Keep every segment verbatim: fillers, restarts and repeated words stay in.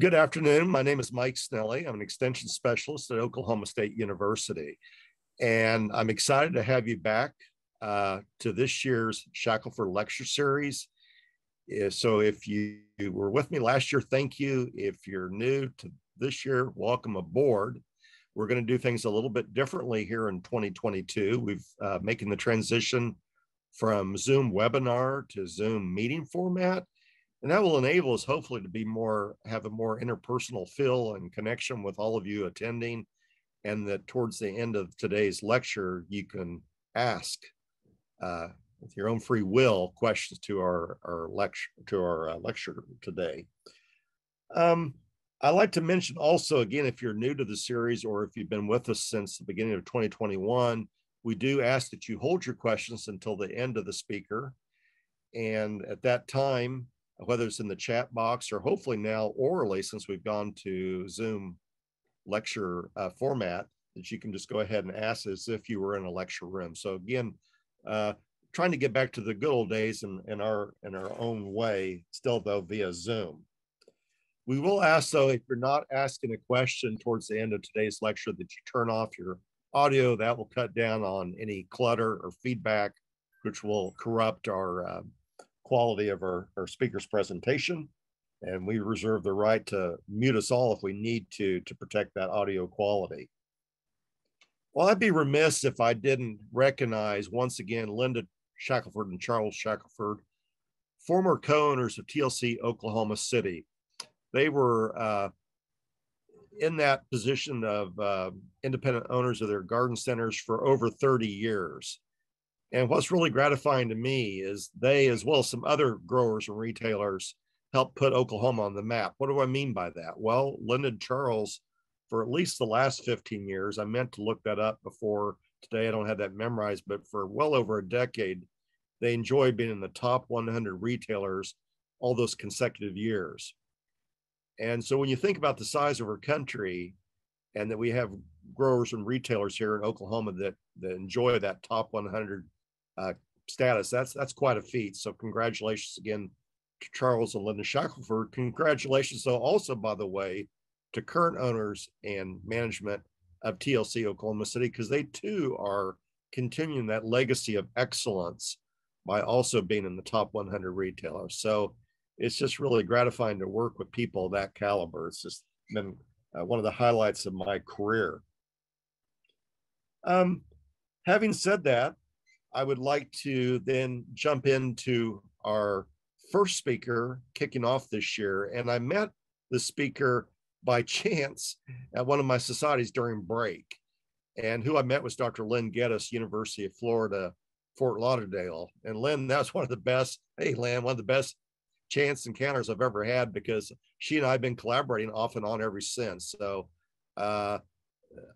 Good afternoon. My name is Mike Snelly. I'm an extension specialist at Oklahoma State University, and I'm excited to have you back uh, to this year's Shackleford Lecture Series. So if you were with me last year, thank you. If you're new to this year, welcome aboard. We're going to do things a little bit differently here in twenty twenty-two. We've uh, making the transition from Zoom webinar to Zoom meeting format. And that will enable us hopefully to be more, have a more interpersonal feel and connection with all of you attending. And that towards the end of today's lecture, you can ask uh, with your own free will questions to our, our lecture to our uh, lecture today. Um, I'd like to mention also, again, if you're new to the series or if you've been with us since the beginning of twenty twenty-one, we do ask that you hold your questions until the end of the speaker. And at that time, whether it's in the chat box or hopefully now orally, since we've gone to Zoom lecture uh, format, that you can just go ahead and ask as if you were in a lecture room. So again, uh, trying to get back to the good old days in, in, our, in our own way, still though via Zoom. We will ask though, if you're not asking a question towards the end of today's lecture, that you turn off your audio. That will cut down on any clutter or feedback, which will corrupt our uh, quality of our, our speaker's presentation, and we reserve the right to mute us all if we need to to protect that audio quality. Well, I'd be remiss if I didn't recognize once again Linda Shackelford and Charles Shackelford, former co-owners of T L C Oklahoma City. They were uh, in that position of uh, independent owners of their garden centers for over thirty years. And what's really gratifying to me is they, as well as some other growers and retailers, helped put Oklahoma on the map. What do I mean by that? Well, Linda and Charles, for at least the last fifteen years, I meant to look that up before today. I don't have that memorized, but for well over a decade, they enjoyed being in the top one hundred retailers all those consecutive years. And so when you think about the size of our country and that we have growers and retailers here in Oklahoma that, that enjoy that top one hundred uh, status, that's that's quite a feat. So congratulations again to Charles and Linda Shackelford. Congratulations though also, by the way, to current owners and management of T L C Oklahoma City, because they too are continuing that legacy of excellence by also being in the top one hundred retailers. So it's just really gratifying to work with people of that caliber. It's just been uh, one of the highlights of my career. Um, having said that, I would like to then jump into our first speaker kicking off this year. And I met the speaker by chance at one of my societies during break. And who I met was Doctor Lynn Gettys, University of Florida, Fort Lauderdale. And Lynn, that's one of the best, hey Lynn, one of the best chance encounters I've ever had, because she and I have been collaborating off and on ever since. So, uh,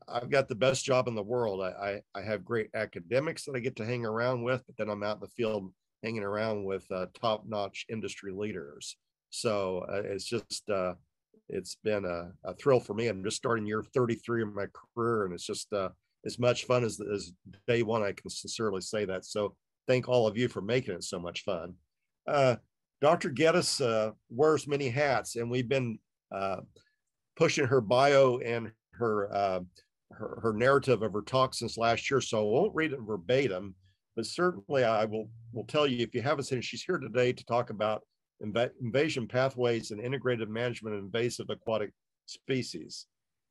I've got the best job in the world. I, I, I have great academics that I get to hang around with, but then I'm out in the field hanging around with uh, top-notch industry leaders. So uh, it's just, uh, it's been a, a thrill for me. I'm just starting year thirty-three of my career, and it's just uh, as much fun as, as day one, I can sincerely say that. So thank all of you for making it so much fun. Uh, Doctor Gettys uh, wears many hats, and we've been uh, pushing her bio and her, uh, her her narrative of her talk since last year, so I won't read it verbatim, but certainly I will, will tell you, if you haven't seen it, she's here today to talk about inv invasion pathways and integrated management of invasive aquatic species.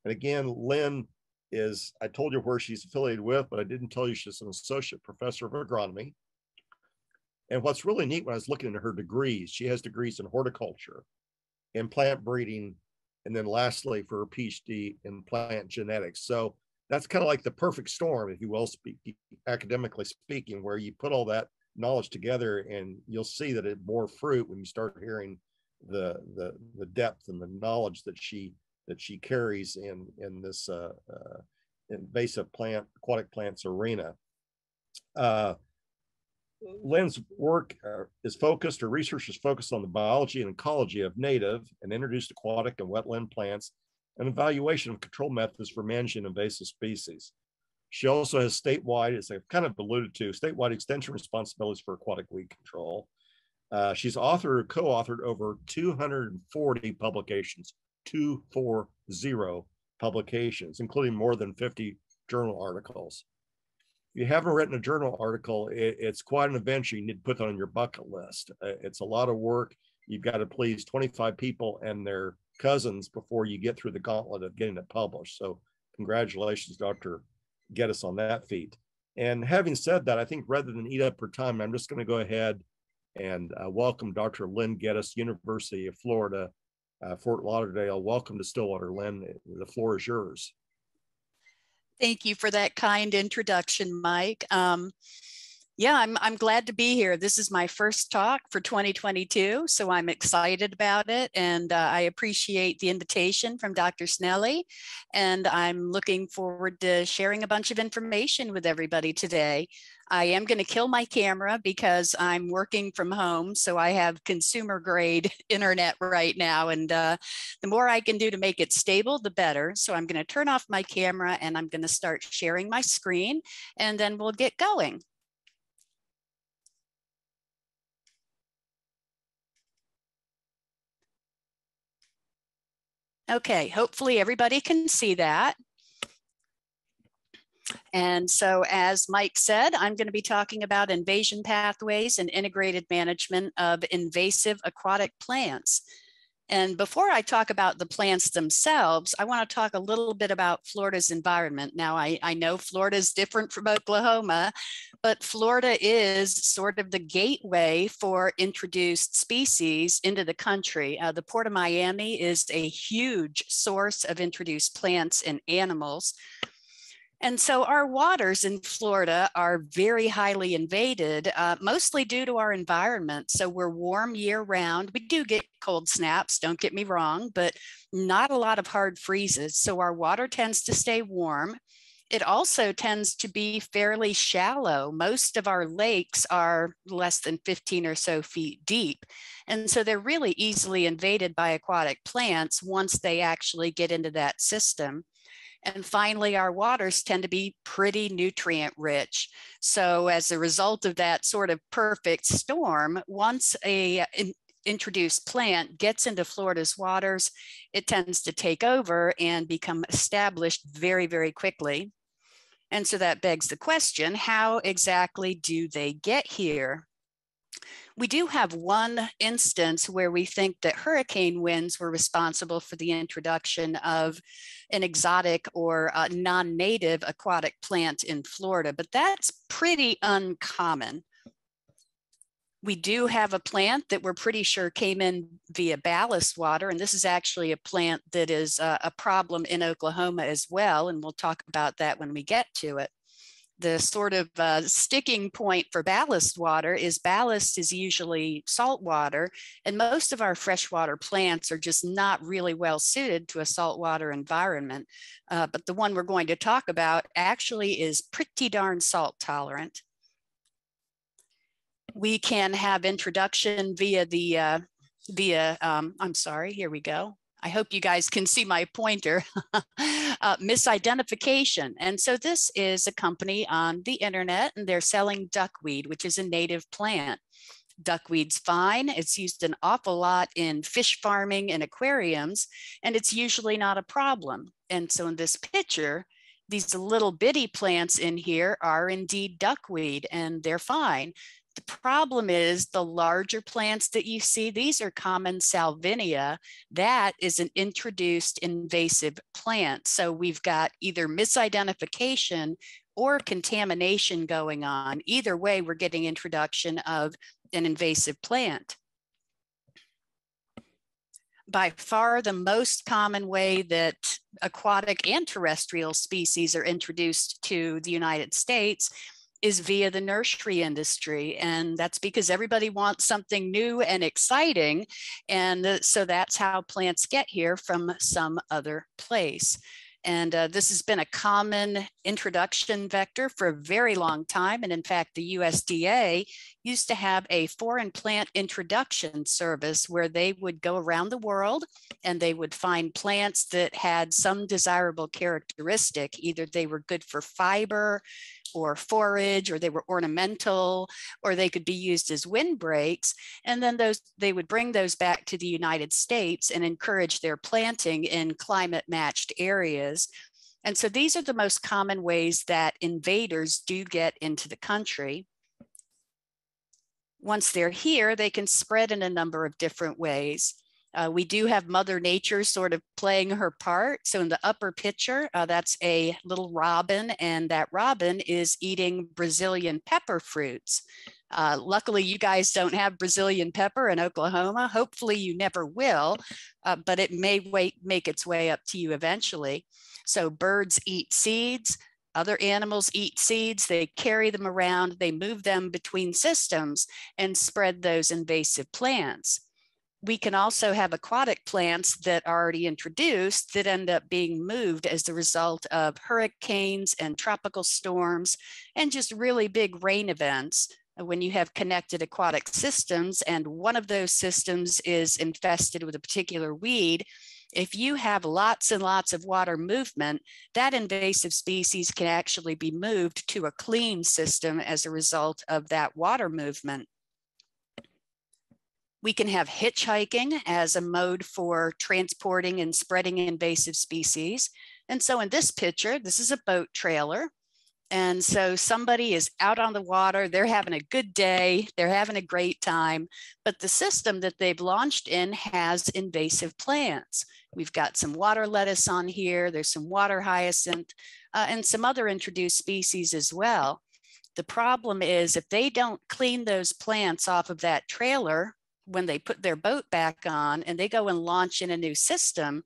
And again, Lynn is, I told you where she's affiliated with, but I didn't tell you she's an associate professor of agronomy. And what's really neat, when I was looking at her degrees, she has degrees in horticulture, in plant breeding, and then lastly for her PhD in plant genetics. So that's kind of like the perfect storm, if you will, speak, academically speaking, where you put all that knowledge together and you'll see that it bore fruit when you start hearing the, the, the depth and the knowledge that she, that she carries in, in this uh, uh, invasive plant, aquatic plants arena. Uh, Lynn's work uh, is focused, her research is focused on the biology and ecology of native and introduced aquatic and wetland plants, and evaluation of control methods for managing invasive species. She also has statewide, as I've kind of alluded to, statewide extension responsibilities for aquatic weed control. Uh, she's authored or co-authored over two hundred forty publications, two forty publications, including more than fifty journal articles. If you haven't written a journal article, it, it's quite an adventure. You need to put that on your bucket list. It's a lot of work. You've got to please twenty-five people and their cousins before you get through the gauntlet of getting it published. So congratulations, Doctor Gettys, on that feat. And having said that, I think rather than eat up her time, I'm just going to go ahead and uh, welcome Doctor Lynn Gettys, University of Florida, uh, Fort Lauderdale. Welcome to Stillwater, Lynn. The floor is yours. Thank you for that kind introduction, Mike. Um, yeah, I'm, I'm glad to be here. This is my first talk for twenty twenty-two, so I'm excited about it. And uh, I appreciate the invitation from Doctor Snelly. And I'm looking forward to sharing a bunch of information with everybody today. I am going to kill my camera because I'm working from home, so I have consumer grade internet right now, and uh, the more I can do to make it stable, the better. So I'm going to turn off my camera and I'm going to start sharing my screen, and then we'll get going. Okay, hopefully everybody can see that. And so, as Mike said, I'm going to be talking about invasion pathways and integrated management of invasive aquatic plants. And before I talk about the plants themselves, I want to talk a little bit about Florida's environment. Now, I, I know Florida is different from Oklahoma, but Florida is sort of the gateway for introduced species into the country. Uh, the Port of Miami is a huge source of introduced plants and animals. And so our waters in Florida are very highly invaded, uh, mostly due to our environment. So we're warm year round. We do get cold snaps, don't get me wrong, but not a lot of hard freezes. So our water tends to stay warm. It also tends to be fairly shallow. Most of our lakes are less than fifteen or so feet deep. And so they're really easily invaded by aquatic plants once they actually get into that system. And finally, our waters tend to be pretty nutrient rich. So as a result of that sort of perfect storm, once a in, introduced plant gets into Florida's waters, it tends to take over and become established very, very quickly. And so that begs the question, how exactly do they get here? We do have one instance where we think that hurricane winds were responsible for the introduction of an exotic or non-native aquatic plant in Florida, but that's pretty uncommon. We do have a plant that we're pretty sure came in via ballast water, and this is actually a plant that is a problem in Oklahoma as well, and we'll talk about that when we get to it. The sort of uh, sticking point for ballast water is ballast is usually salt water, and most of our freshwater plants are just not really well suited to a saltwater environment. Uh, but the one we're going to talk about actually is pretty darn salt tolerant. We can have introduction via the, uh, via, um, I'm sorry, here we go. I hope you guys can see my pointer, uh, misidentification. And so this is a company on the internet, and they're selling duckweed, which is a native plant. Duckweed's fine. It's used an awful lot in fish farming and aquariums, and it's usually not a problem. And so in this picture, these little bitty plants in here are indeed duckweed, and they're fine. The problem is the larger plants that you see, these are common salvinia. That is an introduced invasive plant. So we've got either misidentification or contamination going on. Either way, we're getting introduction of an invasive plant. By far the most common way that aquatic and terrestrial species are introduced to the United States is via the nursery industry. And that's because everybody wants something new and exciting. And so that's how plants get here from some other place. And uh, this has been a common introduction vector for a very long time. And in fact, the U S D A used to have a foreign plant introduction service where they would go around the world and they would find plants that had some desirable characteristic. Either they were good for fiber or forage, or they were ornamental, or they could be used as windbreaks. And then those they would bring those back to the United States and encourage their planting in climate matched areas. And so these are the most common ways that invaders do get into the country. Once they're here, they can spread in a number of different ways. Uh, we do have Mother Nature sort of playing her part. So in the upper picture, uh, that's a little robin, and that robin is eating Brazilian pepper fruits. Uh, luckily, you guys don't have Brazilian pepper in Oklahoma. Hopefully you never will, uh, but it may wait, make its way up to you eventually. So birds eat seeds. Other animals eat seeds. They carry them around. They move them between systems and spread those invasive plants. We can also have aquatic plants that are already introduced that end up being moved as the result of hurricanes and tropical storms and just really big rain events. When you have connected aquatic systems and one of those systems is infested with a particular weed, if you have lots and lots of water movement, that invasive species can actually be moved to a clean system as a result of that water movement. We can have hitchhiking as a mode for transporting and spreading invasive species. And so in this picture, this is a boat trailer. And so somebody is out on the water, they're having a good day, they're having a great time, but the system that they've launched in has invasive plants. We've got some water lettuce on here, there's some water hyacinth, uh, and some other introduced species as well. The problem is if they don't clean those plants off of that trailer, when they put their boat back on and they go and launch in a new system,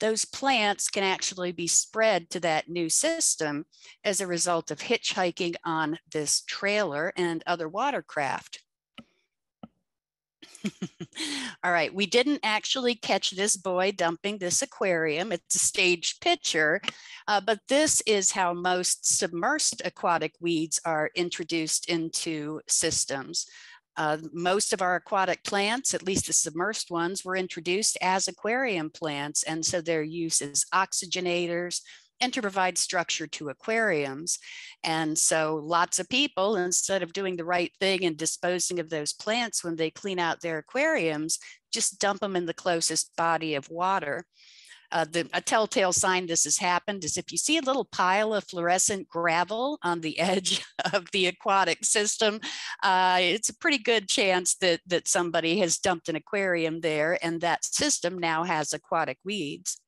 those plants can actually be spread to that new system as a result of hitchhiking on this trailer and other watercraft. All right, we didn't actually catch this boy dumping this aquarium. It's a staged picture, uh, but this is how most submersed aquatic weeds are introduced into systems. Uh, most of our aquatic plants, at least the submersed ones, were introduced as aquarium plants, and so their use is oxygenators and to provide structure to aquariums. And so lots of people, instead of doing the right thing and disposing of those plants when they clean out their aquariums, just dump them in the closest body of water. Uh, the, a telltale sign this has happened is if you see a little pile of fluorescent gravel on the edge of the aquatic system, uh, it's a pretty good chance that, that somebody has dumped an aquarium there, and that system now has aquatic weeds.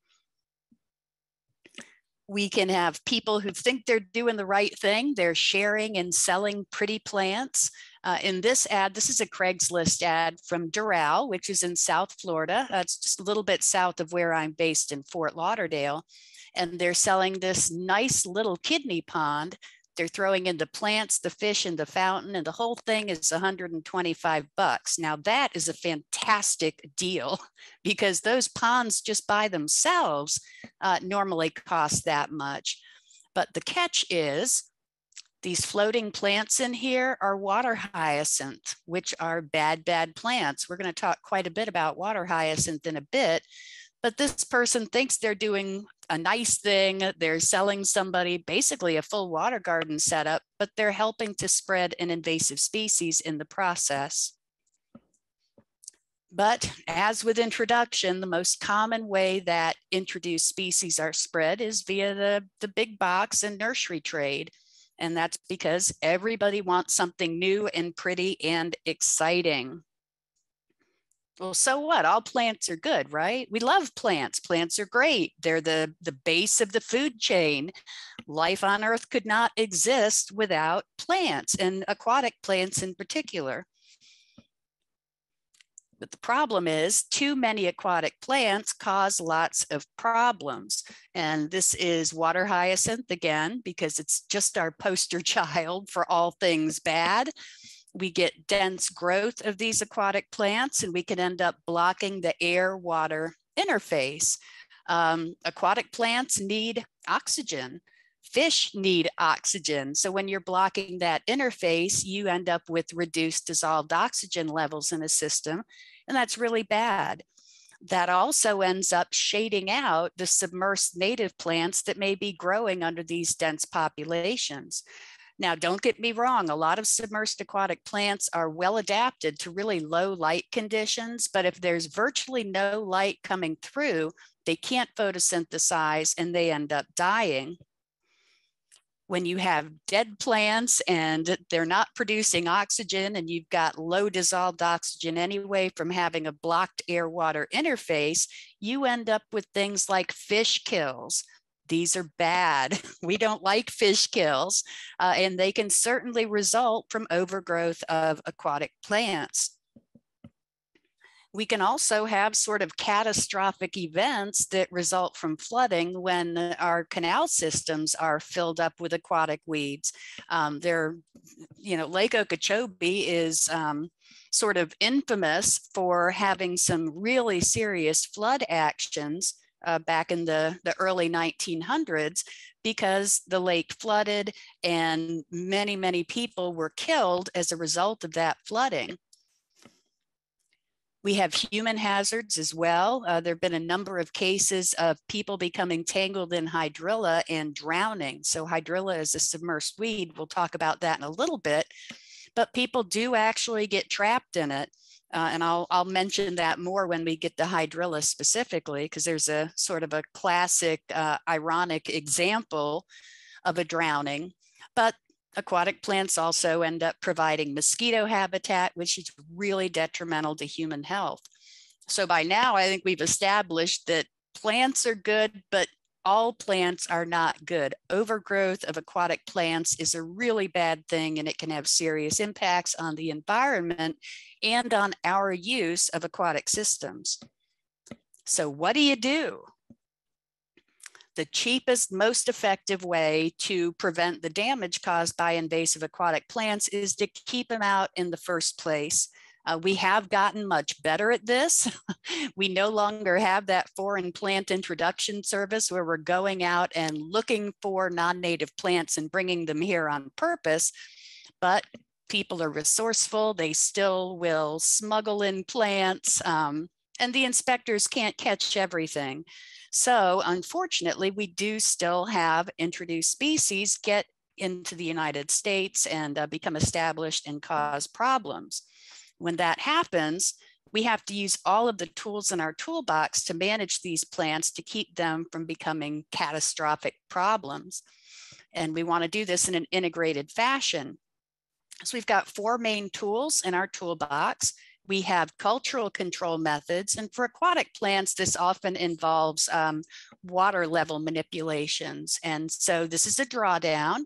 We can have people who think they're doing the right thing. They're sharing and selling pretty plants. Uh, in this ad, this is a Craigslist ad from Doral, which is in South Florida. Uh, it's just a little bit south of where I'm based in Fort Lauderdale. And they're selling this nice little kidney pond. They're throwing in the plants, the fish, and the fountain, and the whole thing is one hundred twenty-five bucks. Now that is a fantastic deal because those ponds just by themselves uh, normally cost that much. But the catch is these floating plants in here are water hyacinth, which are bad, bad plants. We're going to talk quite a bit about water hyacinth in a bit. But this person thinks they're doing a nice thing. They're selling somebody basically a full water garden setup, but they're helping to spread an invasive species in the process. But as with introduction, the most common way that introduced species are spread is via the, the big box and nursery trade. And that's because everybody wants something new and pretty and exciting. Well, so what? All plants are good, right? We love plants. Plants are great. They're the, the base of the food chain. Life on Earth could not exist without plants, and aquatic plants in particular. But the problem is too many aquatic plants cause lots of problems. And this is water hyacinth again, because it's just our poster child for all things bad. We get dense growth of these aquatic plants and we can end up blocking the air-water interface. Um, aquatic plants need oxygen. Fish need oxygen. So when you're blocking that interface, you end up with reduced dissolved oxygen levels in the system, and that's really bad. That also ends up shading out the submersed native plants that may be growing under these dense populations. Now, don't get me wrong, a lot of submersed aquatic plants are well adapted to really low light conditions, but if there's virtually no light coming through, they can't photosynthesize and they end up dying. When you have dead plants and they're not producing oxygen and you've got low dissolved oxygen anyway from having a blocked air-water interface, you end up with things like fish kills. These are bad. We don't like fish kills, uh, and they can certainly result from overgrowth of aquatic plants. We can also have sort of catastrophic events that result from flooding when our canal systems are filled up with aquatic weeds. Um, they're, you know, Lake Okeechobee is um, sort of infamous for having some really serious flood actions uh, back in the, the early nineteen hundreds because the lake flooded and many, many people were killed as a result of that flooding. We have human hazards as well. Uh, there have been a number of cases of people becoming tangled in hydrilla and drowning. So hydrilla is a submersed weed. We'll talk about that in a little bit, but people do actually get trapped in it. Uh, and I'll, I'll mention that more when we get to hydrilla specifically, because there's a sort of a classic uh, ironic example of a drowning. But aquatic plants also end up providing mosquito habitat, which is really detrimental to human health. So by now, I think we've established that plants are good, but all plants are not good. Overgrowth of aquatic plants is a really bad thing, and it can have serious impacts on the environment and on our use of aquatic systems. So what do you do? The cheapest, most effective way to prevent the damage caused by invasive aquatic plants is to keep them out in the first place. Uh, we have gotten much better at this. We no longer have that foreign plant introduction service where we're going out and looking for non-native plants and bringing them here on purpose, but people are resourceful. They still will smuggle in plants, um, and the inspectors can't catch everything. So unfortunately, we do still have introduced species get into the United States and uh, become established and cause problems. When that happens, we have to use all of the tools in our toolbox to manage these plants to keep them from becoming catastrophic problems. And we want to do this in an integrated fashion. So we've got four main tools in our toolbox. We have cultural control methods, and for aquatic plants, this often involves um, water level manipulations. And so this is a drawdown,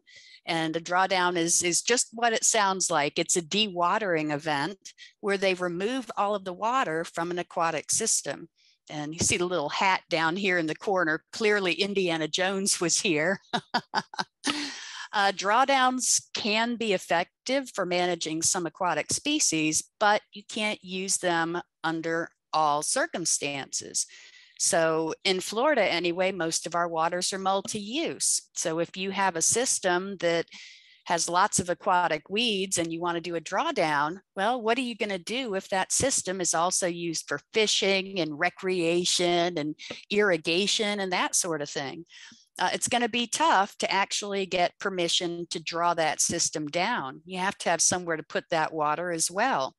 and a drawdown is, is just what it sounds like. It's a dewatering event where they remove all of the water from an aquatic system. And you see the little hat down here in the corner. Clearly, Indiana Jones was here. Uh, drawdowns can be effective for managing some aquatic species, but you can't use them under all circumstances. So in Florida anyway, most of our waters are multi-use. So if you have a system that has lots of aquatic weeds and you want to do a drawdown, well, what are you going to do if that system is also used for fishing and recreation and irrigation and that sort of thing? Uh, it's going to be tough to actually get permission to draw that system down. You have to have somewhere to put that water as well.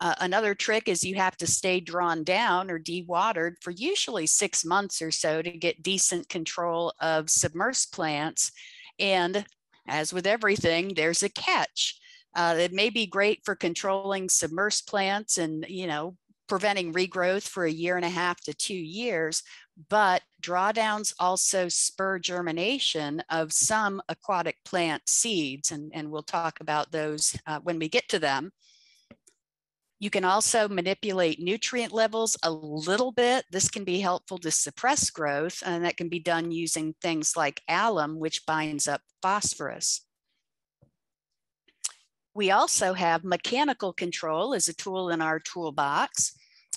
Uh, another trick is you have to stay drawn down or dewatered for usually six months or so to get decent control of submersed plants. And as with everything, there's a catch. Uh, it may be great for controlling submersed plants and, you know, preventing regrowth for a year and a half to two years, but drawdowns also spur germination of some aquatic plant seeds, and, and we'll talk about those uh, when we get to them. You can also manipulate nutrient levels a little bit. This can be helpful to suppress growth, and that can be done using things like alum, which binds up phosphorus. We also have mechanical control as a tool in our toolbox,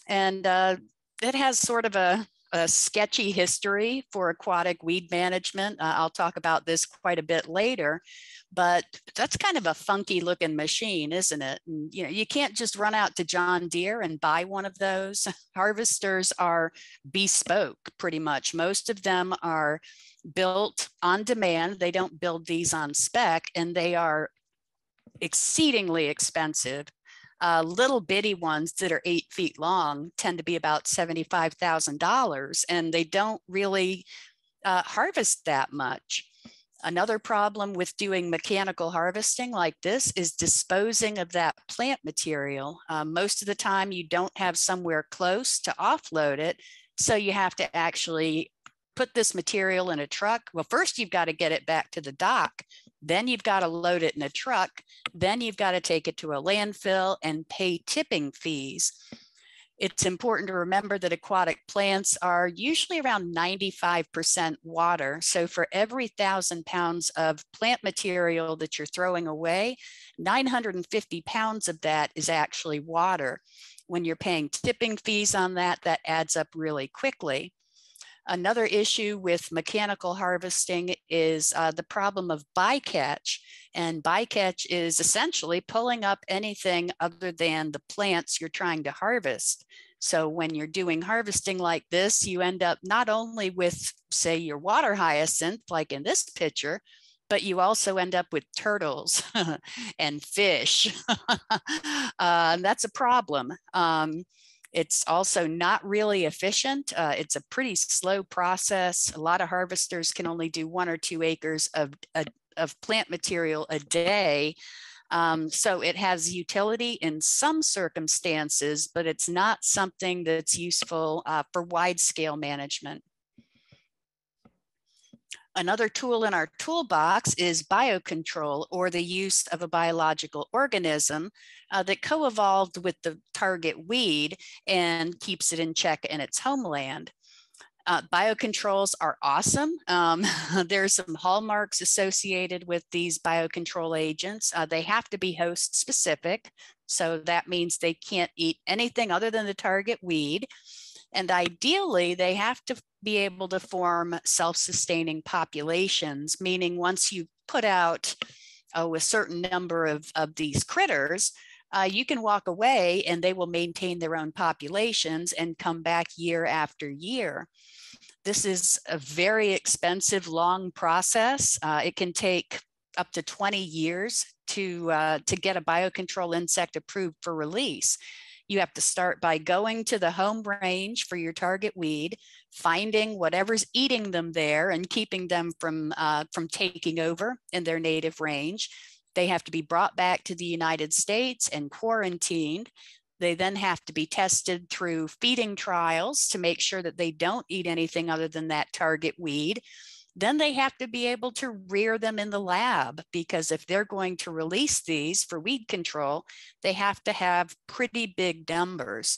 and uh, it has sort of a, a sketchy history for aquatic weed management. Uh, I'll talk about this quite a bit later, but that's kind of a funky looking machine, isn't it? And, you know, you can't just run out to John Deere and buy one of those. Harvesters are bespoke, pretty much. Most of them are built on demand. They don't build these on spec, and they are exceedingly expensive. Uh, little bitty ones that are eight feet long tend to be about seventy-five thousand dollars, and they don't really uh, harvest that much. Another problem with doing mechanical harvesting like this is disposing of that plant material. Uh, most of the time you don't have somewhere close to offload it, so you have to actually put this material in a truck. Well, first you've got to get it back to the dock. Then you've got to load it in a truck. Then you've got to take it to a landfill and pay tipping fees. It's important to remember that aquatic plants are usually around ninety-five percent water. So for every thousand pounds of plant material that you're throwing away, nine hundred fifty pounds of that is actually water. When you're paying tipping fees on that, that adds up really quickly. Another issue with mechanical harvesting is uh, the problem of bycatch, and bycatch is essentially pulling up anything other than the plants you're trying to harvest. So when you're doing harvesting like this, you end up not only with, say, your water hyacinth, like in this picture, but you also end up with turtles and fish. uh, that's a problem. Um, It's also not really efficient. Uh, it's a pretty slow process. A lot of harvesters can only do one or two acres of, of, of plant material a day. Um, so it has utility in some circumstances, but it's not something that's useful uh, for wide scale management. Another tool in our toolbox is biocontrol, or the use of a biological organism uh, that co-evolved with the target weed and keeps it in check in its homeland. Uh, biocontrols are awesome. Um, there are some hallmarks associated with these biocontrol agents. Uh, they have to be host specific, so that means they can't eat anything other than the target weed. And ideally, they have to be able to form self-sustaining populations, meaning once you put out oh, a certain number of, of these critters, uh, you can walk away and they will maintain their own populations and come back year after year. This is a very expensive, long process. Uh, it can take up to twenty years to, uh, to get a biocontrol insect approved for release. You have to start by going to the home range for your target weed, finding whatever's eating them there and keeping them from, uh, from taking over in their native range. They have to be brought back to the United States and quarantined. They then have to be tested through feeding trials to make sure that they don't eat anything other than that target weed. Then they have to be able to rear them in the lab, because if they're going to release these for weed control, they have to have pretty big numbers.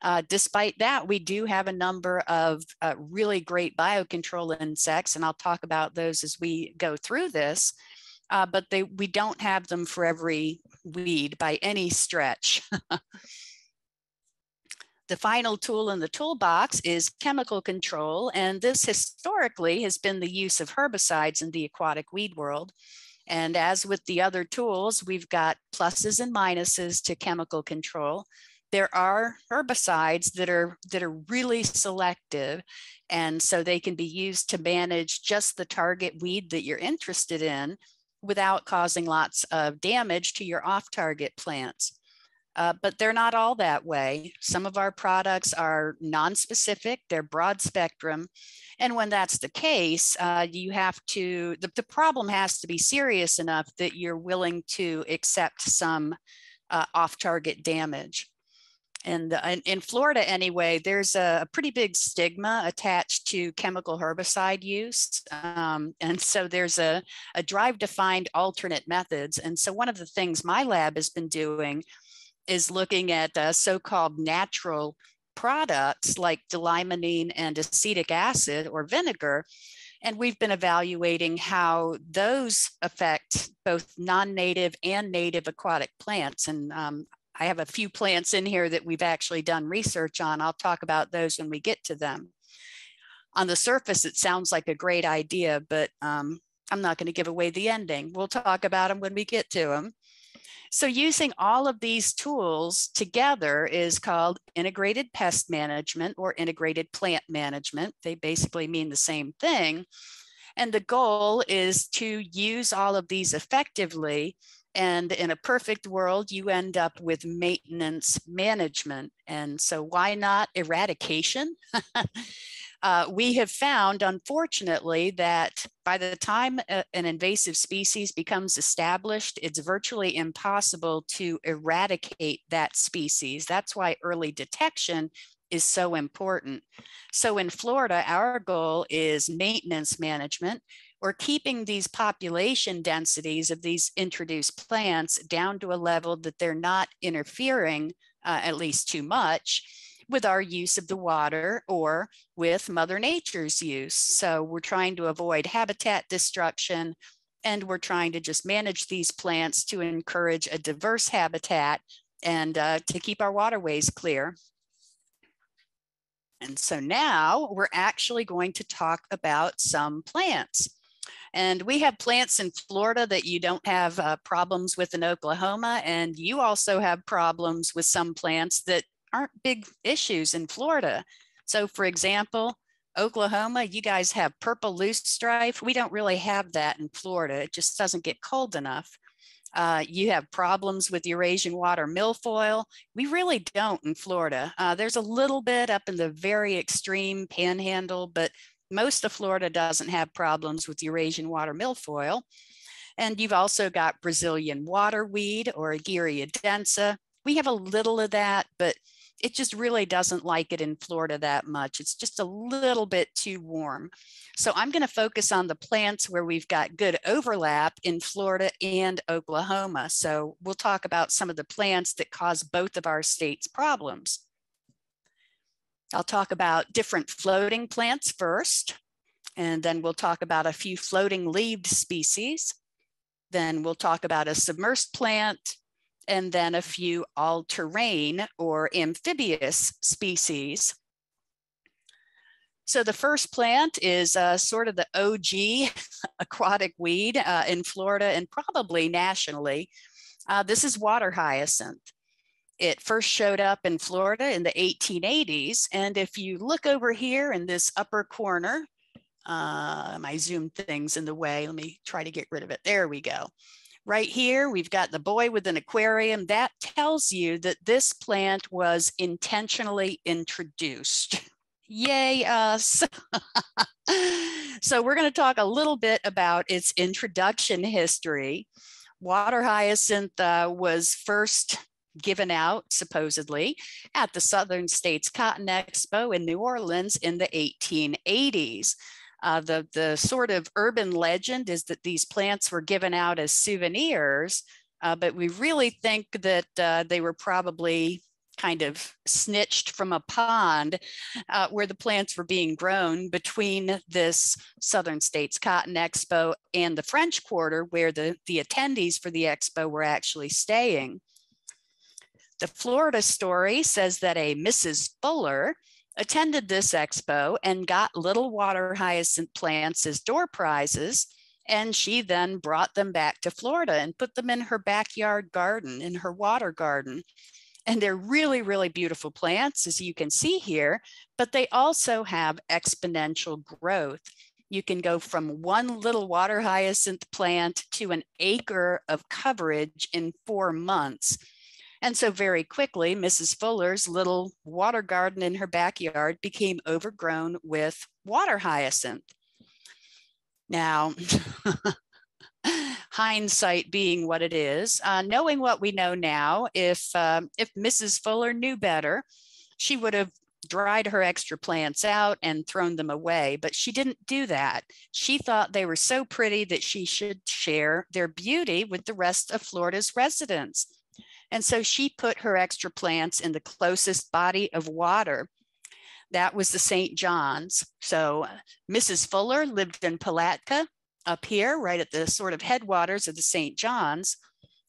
Uh, despite that, we do have a number of uh, really great biocontrol insects, and I'll talk about those as we go through this, uh, but they, we don't have them for every weed by any stretch. The final tool in the toolbox is chemical control, and this historically has been the use of herbicides in the aquatic weed world. And as with the other tools, we've got pluses and minuses to chemical control. There are herbicides that are, that are really selective, and so they can be used to manage just the target weed that you're interested in without causing lots of damage to your off-target plants. Uh, but they're not all that way. Some of our products are non-specific, they're broad spectrum. And when that's the case, uh, you have to, the, the problem has to be serious enough that you're willing to accept some uh, off-target damage. And uh, in Florida anyway, there's a, a pretty big stigma attached to chemical herbicide use. Um, and so there's a, a drive to find alternate methods. And so one of the things my lab has been doing is looking at uh, so-called natural products like delimonene and acetic acid or vinegar. And we've been evaluating how those affect both non-native and native aquatic plants. And um, I have a few plants in here that we've actually done research on. I'll talk about those when we get to them. On the surface, it sounds like a great idea, but um, I'm not going to give away the ending. We'll talk about them when we get to them. So using all of these tools together is called integrated pest management or integrated plant management. They basically mean the same thing. And the goal is to use all of these effectively. And in a perfect world, you end up with maintenance management. And so why not eradication? Uh, we have found, unfortunately, that by the time a, an invasive species becomes established, it's virtually impossible to eradicate that species. That's why early detection is so important. So in Florida, our goal is maintenance management, or keeping these population densities of these introduced plants down to a level that they're not interfering, uh, at least too much, with our use of the water or with Mother Nature's use. So we're trying to avoid habitat destruction, and we're trying to just manage these plants to encourage a diverse habitat and uh, to keep our waterways clear. And so now we're actually going to talk about some plants. And we have plants in Florida that you don't have uh, problems with in Oklahoma, and you also have problems with some plants that aren't big issues in Florida. So for example, Oklahoma, you guys have purple loosestrife. We don't really have that in Florida. It just doesn't get cold enough. Uh, you have problems with Eurasian water milfoil. We really don't in Florida. Uh, there's a little bit up in the very extreme panhandle, but most of Florida doesn't have problems with Eurasian water milfoil. And you've also got Brazilian waterweed or Egeria densa. We have a little of that, but it just really doesn't like it in Florida that much. It's just a little bit too warm. So I'm going to focus on the plants where we've got good overlap in Florida and Oklahoma. So we'll talk about some of the plants that cause both of our states problems. I'll talk about different floating plants first, and then we'll talk about a few floating leaved species. Then we'll talk about a submersed plant, and then a few all-terrain or amphibious species. So the first plant is uh, sort of the O G aquatic weed uh, in Florida and probably nationally. Uh, this is water hyacinth. It first showed up in Florida in the eighteen eighties. And if you look over here in this upper corner, uh, my Zoom thing's in the way. Let me try to get rid of it. There we go. Right here, we've got the boy with an aquarium. That tells you that this plant was intentionally introduced. Yay us. So we're going to talk a little bit about its introduction history. Water hyacinth uh, was first given out, supposedly, at the Southern States Cotton Expo in New Orleans in the eighteen eighties. Uh, the, the sort of urban legend is that these plants were given out as souvenirs, uh, but we really think that uh, they were probably kind of snitched from a pond uh, where the plants were being grown between this Southern States Cotton Expo and the French Quarter, where the, the attendees for the expo were actually staying. The Florida story says that a Missus Fuller attended this expo and got little water hyacinth plants as door prizes, and she then brought them back to Florida and put them in her backyard garden, in her water garden. And they're really, really beautiful plants, as you can see here, but they also have exponential growth. You can go from one little water hyacinth plant to an acre of coverage in four months. And so very quickly, Missus Fuller's little water garden in her backyard became overgrown with water hyacinth. Now, hindsight being what it is, uh, knowing what we know now, if, um, if Missus Fuller knew better, she would have dried her extra plants out and thrown them away, but she didn't do that. She thought they were so pretty that she should share their beauty with the rest of Florida's residents. And so she put her extra plants in the closest body of water. That was the Saint John's. So Missus Fuller lived in Palatka up here, right at the sort of headwaters of the Saint John's.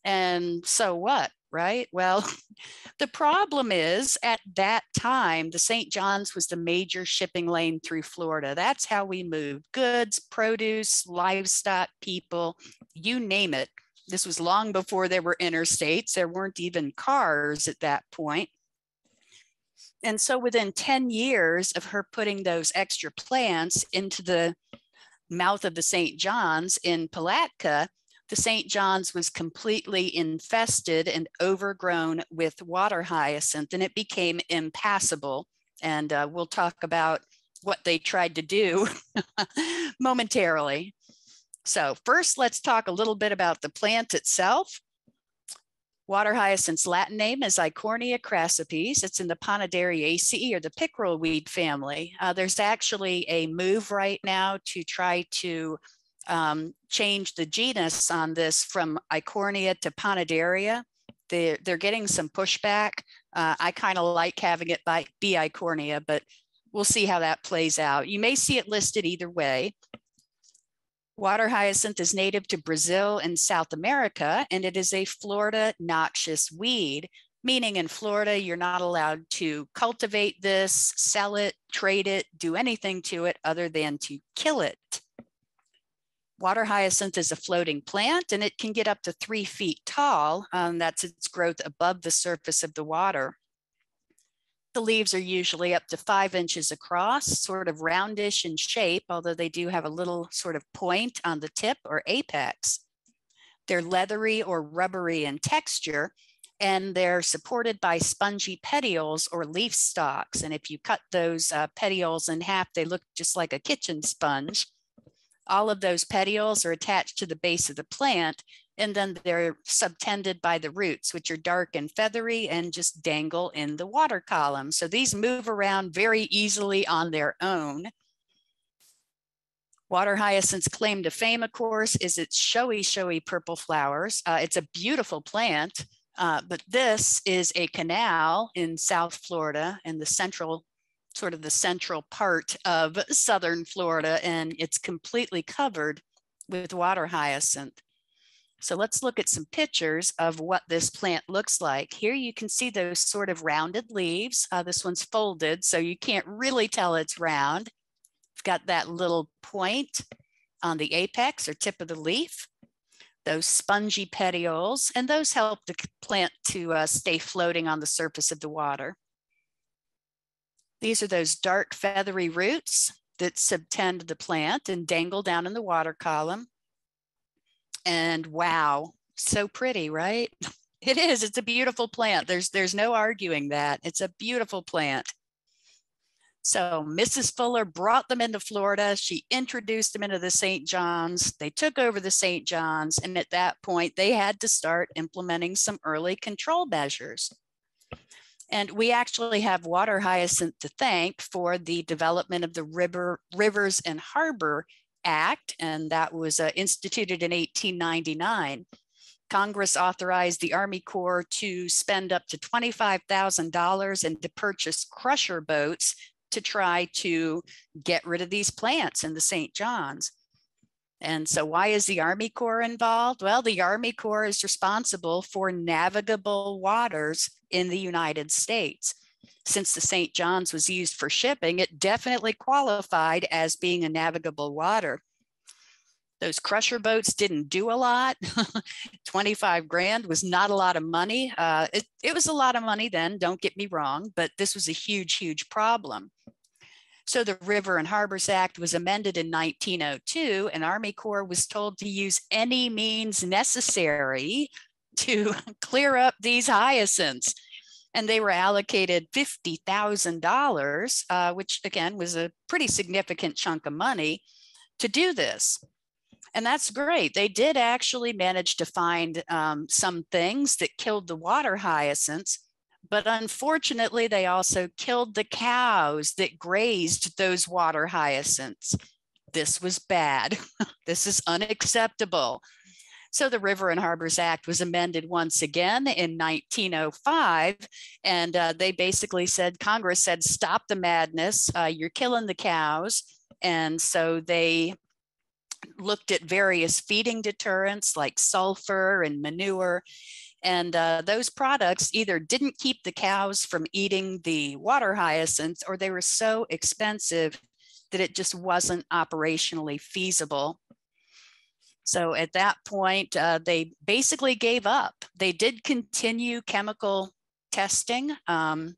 And so what? right? Well, the problem is at that time, the Saint John's was the major shipping lane through Florida. That's how we moved goods, produce, livestock, people, you name it. This was long before there were interstates. There weren't even cars at that point. And so within ten years of her putting those extra plants into the mouth of the Saint John's in Palatka, the Saint John's was completely infested and overgrown with water hyacinth, and it became impassable. And uh, we'll talk about what they tried to do momentarily. So first, let's talk a little bit about the plant itself. Water hyacinth's Latin name is Eichhornia crassipes. It's in the Pontederiaceae, or the pickerel weed family. Uh, there's actually a move right now to try to um, change the genus on this from Eichhornia to Pontederia. They're, they're getting some pushback. Uh, I kind of like having it by, be Eichhornia, but we'll see how that plays out. You may see it listed either way. Water hyacinth is native to Brazil and South America, and it is a Florida noxious weed, meaning in Florida, you're not allowed to cultivate this, sell it, trade it, do anything to it other than to kill it. Water hyacinth is a floating plant, and it can get up to three feet tall. Um, that's its growth above the surface of the water. The leaves are usually up to five inches across, sort of roundish in shape, although they do have a little sort of point on the tip or apex. They're leathery or rubbery in texture, and they're supported by spongy petioles or leaf stalks. And if you cut those uh, petioles in half, they look just like a kitchen sponge. All of those petioles are attached to the base of the plant, and then they're subtended by the roots, which are dark and feathery and just dangle in the water column. So these move around very easily on their own. Water hyacinth's claim to fame, of course, is its showy, showy purple flowers. Uh, it's a beautiful plant, uh, but this is a canal in South Florida and the central, sort of the central part of Southern Florida, and it's completely covered with water hyacinth. So let's look at some pictures of what this plant looks like. Here you can see those sort of rounded leaves. Uh, this one's folded, so you can't really tell it's round. It's got that little point on the apex or tip of the leaf, those spongy petioles, and those help the plant to uh, stay floating on the surface of the water. These are those dark feathery roots that subtend the plant and dangle down in the water column. And wow, so pretty, right? It is, it's a beautiful plant. There's, there's no arguing that. It's a beautiful plant. So Missus Fuller brought them into Florida. She introduced them into the Saint John's. They took over the Saint John's. And at that point, they had to start implementing some early control measures. And we actually have water hyacinth to thank for the development of the River, Rivers and Harbor Act, and that was uh, instituted in eighteen ninety-nine. Congress authorized the Army Corps to spend up to twenty-five thousand dollars and to purchase crusher boats to try to get rid of these plants in the Saint John's. And so why is the Army Corps involved? Well, the Army Corps is responsible for navigable waters in the United States. Since the Saint John's was used for shipping, it definitely qualified as being a navigable water. Those crusher boats didn't do a lot. twenty-five grand was not a lot of money. Uh, it, it was a lot of money then, don't get me wrong, but this was a huge, huge problem. So the River and Harbors Act was amended in nineteen oh two, and Army Corps was told to use any means necessary to clear up these hyacinths. And they were allocated fifty thousand dollars, uh, which again was a pretty significant chunk of money to do this. And that's great. They did actually manage to find um, some things that killed the water hyacinths, but unfortunately they also killed the cows that grazed those water hyacinths. This was bad. This is unacceptable. So the River and Harbors Act was amended once again in nineteen oh five, and uh, they basically said, Congress said, stop the madness, uh, you're killing the cows. And so they looked at various feeding deterrents like sulfur and manure, And uh, those products either didn't keep the cows from eating the water hyacinths, or they were so expensive that it just wasn't operationally feasible. So at that point, uh, they basically gave up. They did continue chemical testing, um,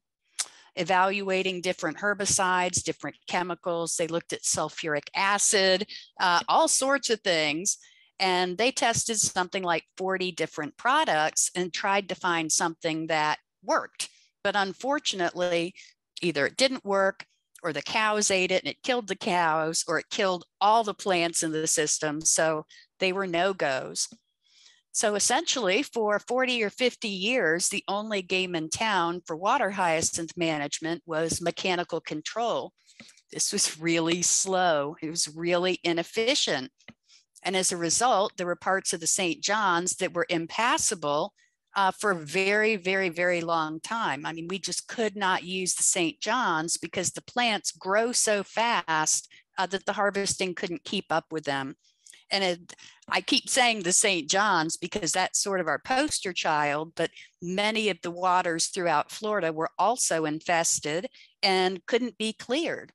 evaluating different herbicides, different chemicals. They looked at sulfuric acid, uh, all sorts of things. And they tested something like forty different products and tried to find something that worked. But unfortunately, either it didn't work, or the cows ate it and it killed the cows, or it killed all the plants in the system. So they were no-goes. So essentially for forty or fifty years, the only game in town for water hyacinth management was mechanical control. This was really slow. It was really inefficient. And as a result, there were parts of the Saint John's that were impassable Uh, for a very, very, very long time. I mean, we just could not use the Saint John's because the plants grow so fast uh, that the harvesting couldn't keep up with them. And it, I keep saying the Saint John's because that's sort of our poster child, but many of the waters throughout Florida were also infested and couldn't be cleared.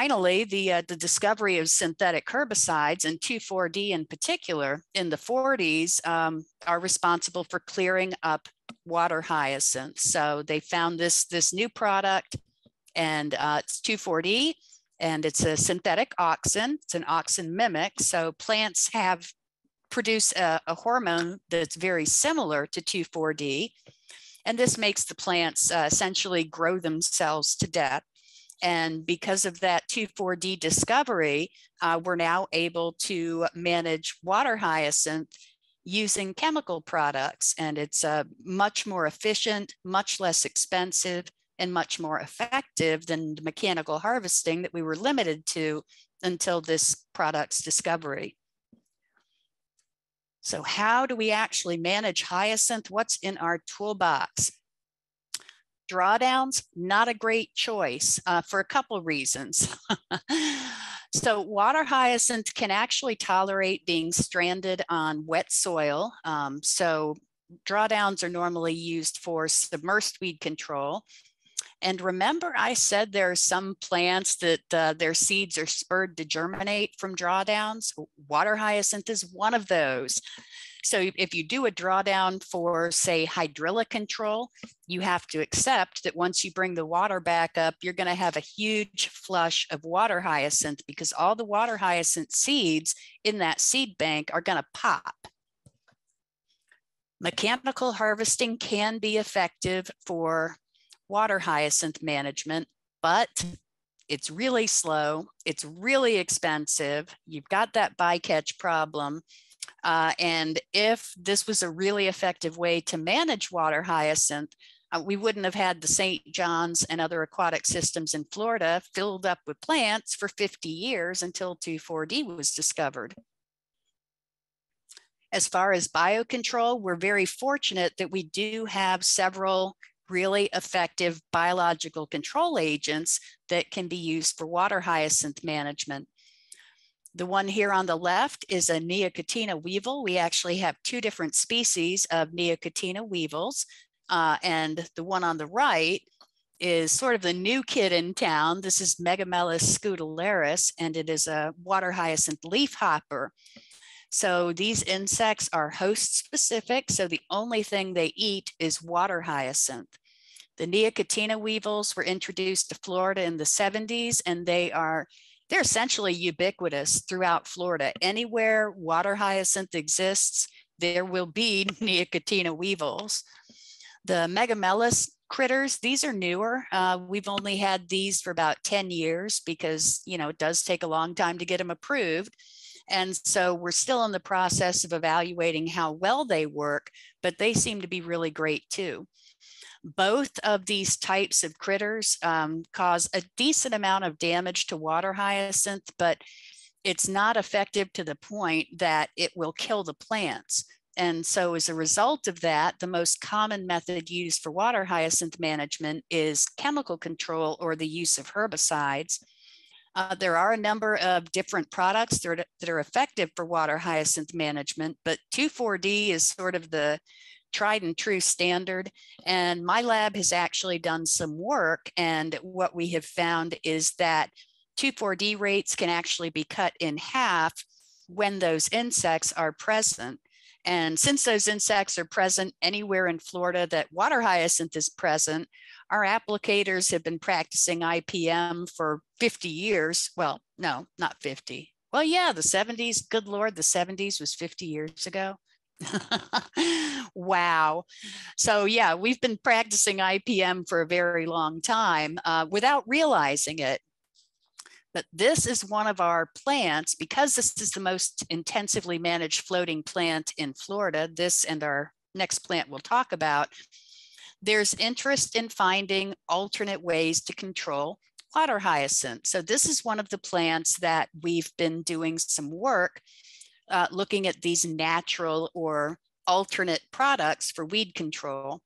Finally, the, uh, the discovery of synthetic herbicides, and two four D in particular, in the forties, um, are responsible for clearing up water hyacinths. So they found this, this new product, and uh, it's two four D, and it's a synthetic auxin. It's an auxin mimic. So plants have produced a, a hormone that's very similar to two four D, and this makes the plants uh, essentially grow themselves to death. And because of that two four D discovery, uh, we're now able to manage water hyacinth using chemical products. And it's uh, much more efficient, much less expensive, and much more effective than the mechanical harvesting that we were limited to until this product's discovery. So how do we actually manage hyacinth? What's in our toolbox? Drawdowns, not a great choice uh, for a couple reasons. So water hyacinth can actually tolerate being stranded on wet soil. Um, so drawdowns are normally used for submersed weed control. And remember I said there are some plants that uh, their seeds are spurred to germinate from drawdowns. Water hyacinth is one of those. So if you do a drawdown for, say, hydrilla control, you have to accept that once you bring the water back up, you're going to have a huge flush of water hyacinth because all the water hyacinth seeds in that seed bank are going to pop. Mechanical harvesting can be effective for water hyacinth management, but it's really slow. It's really expensive. You've got that bycatch problem. Uh, and if this was a really effective way to manage water hyacinth, uh, we wouldn't have had the Saint John's and other aquatic systems in Florida filled up with plants for fifty years until two four D was discovered. As far as biocontrol, we're very fortunate that we do have several really effective biological control agents that can be used for water hyacinth management. The one here on the left is a Neochetina weevil. We actually have two different species of Neochetina weevils. Uh, and the one on the right is sort of the new kid in town. This is Megamelus scutellaris, and it is a water hyacinth leaf hopper. So these insects are host specific. So the only thing they eat is water hyacinth. The Neochetina weevils were introduced to Florida in the seventies, and they are They're essentially ubiquitous throughout Florida. Anywhere water hyacinth exists, there will be Neochetina weevils. The Megamelus critters, these are newer. Uh, we've only had these for about ten years because, you know, it does take a long time to get them approved. And so we're still in the process of evaluating how well they work, but they seem to be really great too. Both of these types of critters um, cause a decent amount of damage to water hyacinth, but it's not effective to the point that it will kill the plants. And so as a result of that, the most common method used for water hyacinth management is chemical control or the use of herbicides. Uh, there are a number of different products that are, that are effective for water hyacinth management, but two four D is sort of the tried and true standard. And my lab has actually done some work, and what we have found is that two four D rates can actually be cut in half when those insects are present. And since those insects are present anywhere in Florida that water hyacinth is present, our applicators have been practicing I P M for fifty years. Well, no, not fifty. Well, yeah, the seventies, good Lord, the seventies was fifty years ago. Wow. So yeah, we've been practicing I P M for a very long time uh, without realizing it. But this is one of our plants, because this is the most intensively managed floating plant in Florida, this and our next plant we'll talk about, there's interest in finding alternate ways to control water hyacinth. So this is one of the plants that we've been doing some work uh, looking at these natural or alternate products for weed control.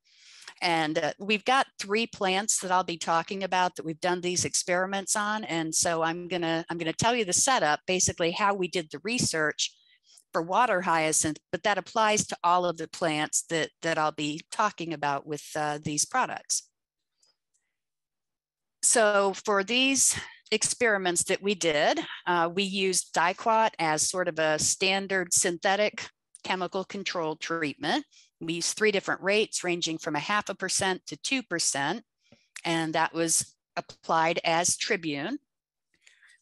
And uh, we've got three plants that I'll be talking about that we've done these experiments on. And so I'm gonna, I'm gonna tell you the setup, basically how we did the research for water hyacinth, but that applies to all of the plants that, that I'll be talking about with uh, these products. So for these experiments that we did, uh, we used Diquat as sort of a standard synthetic chemical control treatment. We used three different rates ranging from a half a percent to two percent, and that was applied as Tribune.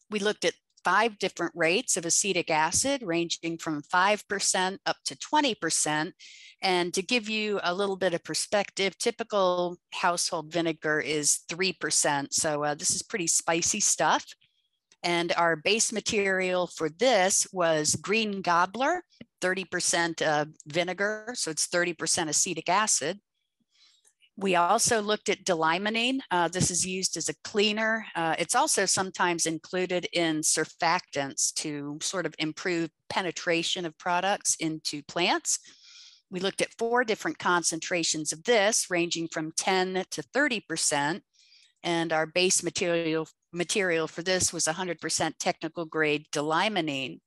We looked at five different rates of acetic acid ranging from five percent up to twenty percent. And to give you a little bit of perspective, typical household vinegar is three percent. So uh, this is pretty spicy stuff. And our base material for this was Green Gobbler, thirty percent uh, vinegar, so it's thirty percent acetic acid. We also looked at delimonene. Uh, this is used as a cleaner. Uh, it's also sometimes included in surfactants to sort of improve penetration of products into plants. We looked at four different concentrations of this, ranging from ten to thirty percent. And our base material, material for this was one hundred percent technical grade delimonene.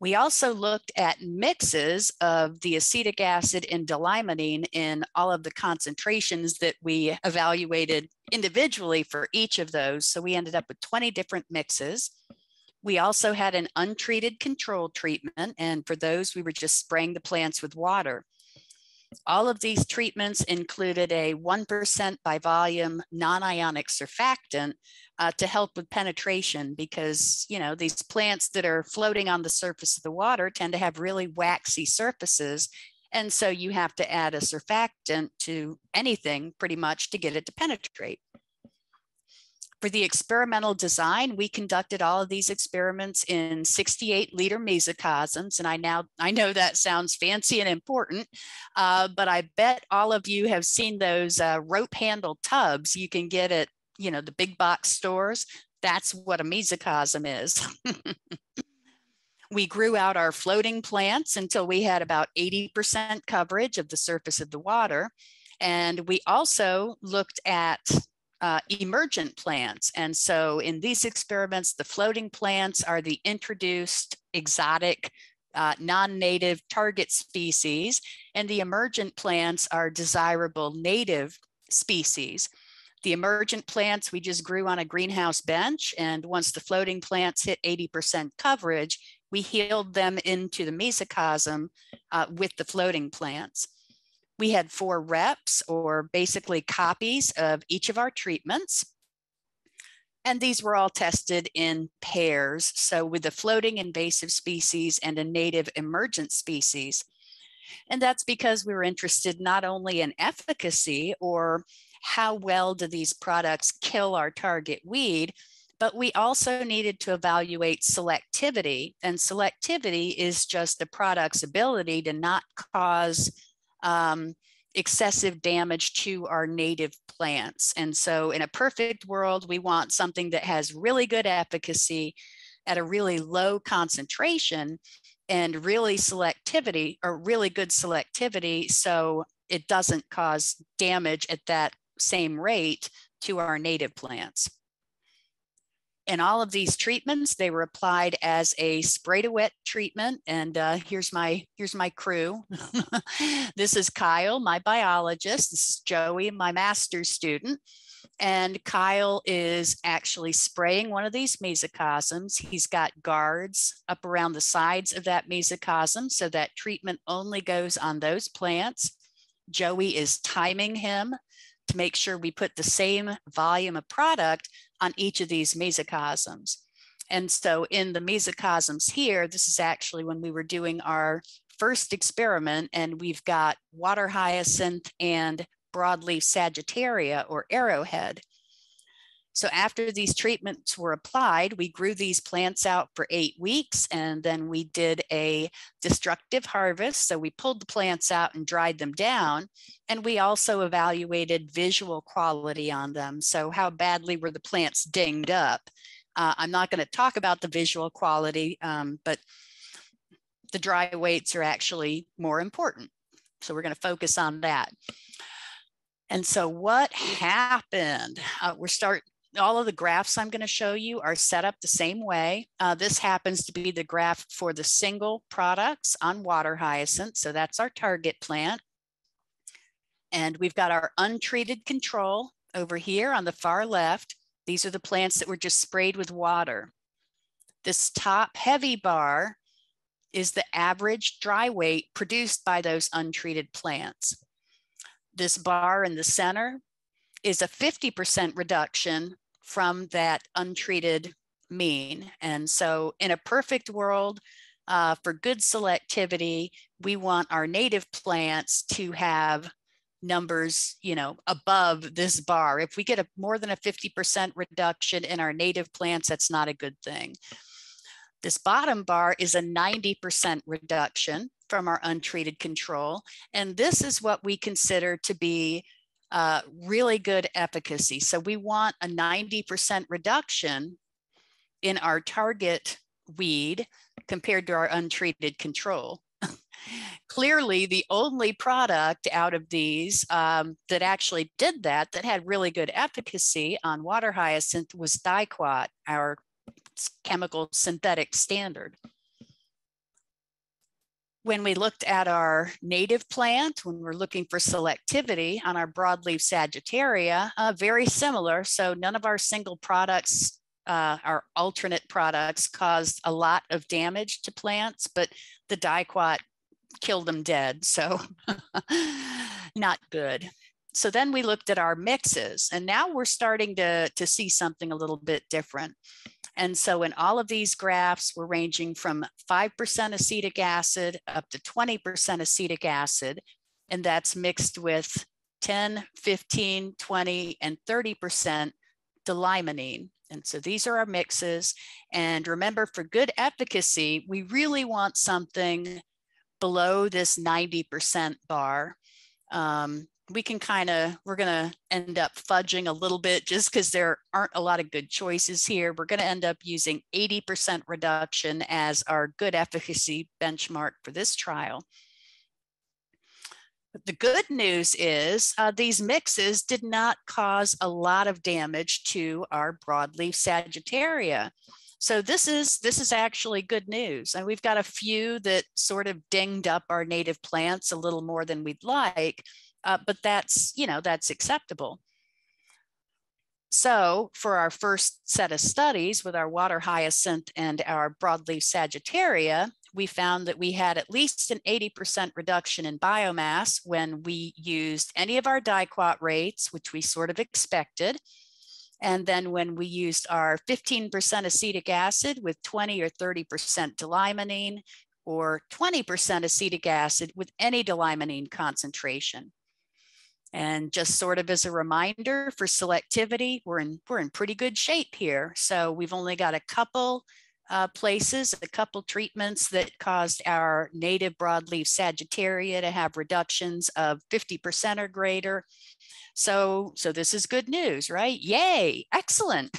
We also looked at mixes of the acetic acid and delimonene in all of the concentrations that we evaluated individually for each of those. So we ended up with twenty different mixes. We also had an untreated control treatment. And for those, we were just spraying the plants with water. All of these treatments included a one percent by volume non-ionic surfactant uh, to help with penetration because, you know, these plants that are floating on the surface of the water tend to have really waxy surfaces. And so you have to add a surfactant to anything pretty much to get it to penetrate. For the experimental design, we conducted all of these experiments in sixty-eight liter mesocosms, and I now I know that sounds fancy and important, uh, but I bet all of you have seen those uh, rope handle tubs you can get at you know the big box stores. That's what a mesocosm is. We grew out our floating plants until we had about eighty percent coverage of the surface of the water, and we also looked at Uh, emergent plants. And so in these experiments, the floating plants are the introduced, exotic, uh, non-native target species, and the emergent plants are desirable native species. The emergent plants we just grew on a greenhouse bench, and once the floating plants hit eighty percent coverage, we healed them into the mesocosm uh, with the floating plants. We had four reps, or basically copies of each of our treatments. And these were all tested in pairs. So with a floating invasive species and a native emergent species. And that's because we were interested not only in efficacy or how well do these products kill our target weed, but we also needed to evaluate selectivity. And selectivity is just the product's ability to not cause Um, excessive damage to our native plants. And so in a perfect world, we want something that has really good efficacy at a really low concentration and really selectivity or really good selectivity so it doesn't cause damage at that same rate to our native plants. And all of these treatments, they were applied as a spray to wet treatment. And uh, here's my here's my crew. This is Kyle, my biologist. This is Joey, my master's student. And Kyle is actually spraying one of these mesocosms. He's got guards up around the sides of that mesocosm, so that treatment only goes on those plants. Joey is timing him to make sure we put the same volume of product on each of these mesocosms. And so in the mesocosms here, this is actually when we were doing our first experiment, and we've got water hyacinth and broadleaf sagittaria or arrowhead. So after these treatments were applied, we grew these plants out for eight weeks, and then we did a destructive harvest. So we pulled the plants out and dried them down, and we also evaluated visual quality on them. So how badly were the plants dinged up? Uh, I'm not going to talk about the visual quality, um, but the dry weights are actually more important. So we're going to focus on that. And so what happened? Uh, we're start, all of the graphs I'm going to show you are set up the same way. Uh, this happens to be the graph for the single products on water hyacinth. So that's our target plant. And we've got our untreated control over here on the far left. These are the plants that were just sprayed with water. This top heavy bar is the average dry weight produced by those untreated plants. This bar in the center is a fifty percent reduction from that untreated mean. And so in a perfect world, uh, for good selectivity, we want our native plants to have numbers, you know, above this bar. If we get a more than a fifty percent reduction in our native plants, that's not a good thing. This bottom bar is a ninety percent reduction from our untreated control. And this is what we consider to be uh, really good efficacy. So we want a ninety percent reduction in our target weed compared to our untreated control. Clearly, the only product out of these um, that actually did that, that had really good efficacy on water hyacinth, was Diquat, our chemical synthetic standard. When we looked at our native plant, when we're looking for selectivity on our broadleaf sagittaria, uh, very similar. So none of our single products, uh, our alternate products, caused a lot of damage to plants, but the Diquat killed them dead. So not good. So then we looked at our mixes, and now we're starting to, to see something a little bit different. And so in all of these graphs, we're ranging from five percent acetic acid up to twenty percent acetic acid, and that's mixed with ten, fifteen, twenty, and thirty percent delimonene. And so these are our mixes. And remember, for good efficacy, we really want something below this ninety percent bar. Um, we can kind of, we're going to end up fudging a little bit just because there aren't a lot of good choices here. We're going to end up using eighty percent reduction as our good efficacy benchmark for this trial. But the good news is uh, these mixes did not cause a lot of damage to our broadleaf sagittaria. So this is, this is actually good news. And we've got a few that sort of dinged up our native plants a little more than we'd like. Uh, but that's, you know, that's acceptable. So for our first set of studies with our water hyacinth and our broadleaf sagittaria, we found that we had at least an eighty percent reduction in biomass when we used any of our Diquat rates, which we sort of expected. And then when we used our fifteen percent acetic acid with twenty or thirty percent delimonene, or twenty percent acetic acid with any delimonene concentration. And just sort of as a reminder, for selectivity, we're in, we're in pretty good shape here. So we've only got a couple uh, places, a couple treatments that caused our native broadleaf sagittaria to have reductions of fifty percent or greater. So, so this is good news, right? Yay, excellent.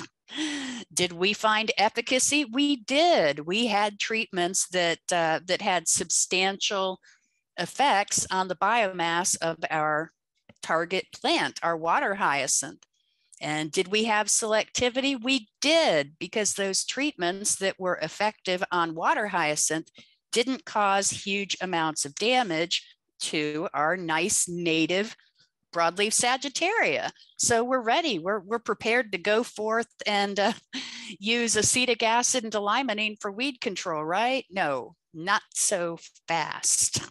Did we find efficacy? We did. We had treatments that, uh, that had substantial effects on the biomass of our target plant, our water hyacinth. And did we have selectivity? We did, because those treatments that were effective on water hyacinth didn't cause huge amounts of damage to our nice native broadleaf sagittaria. So we're ready, we're, we're prepared to go forth and uh, use acetic acid and delimonene for weed control, right? No, not so fast.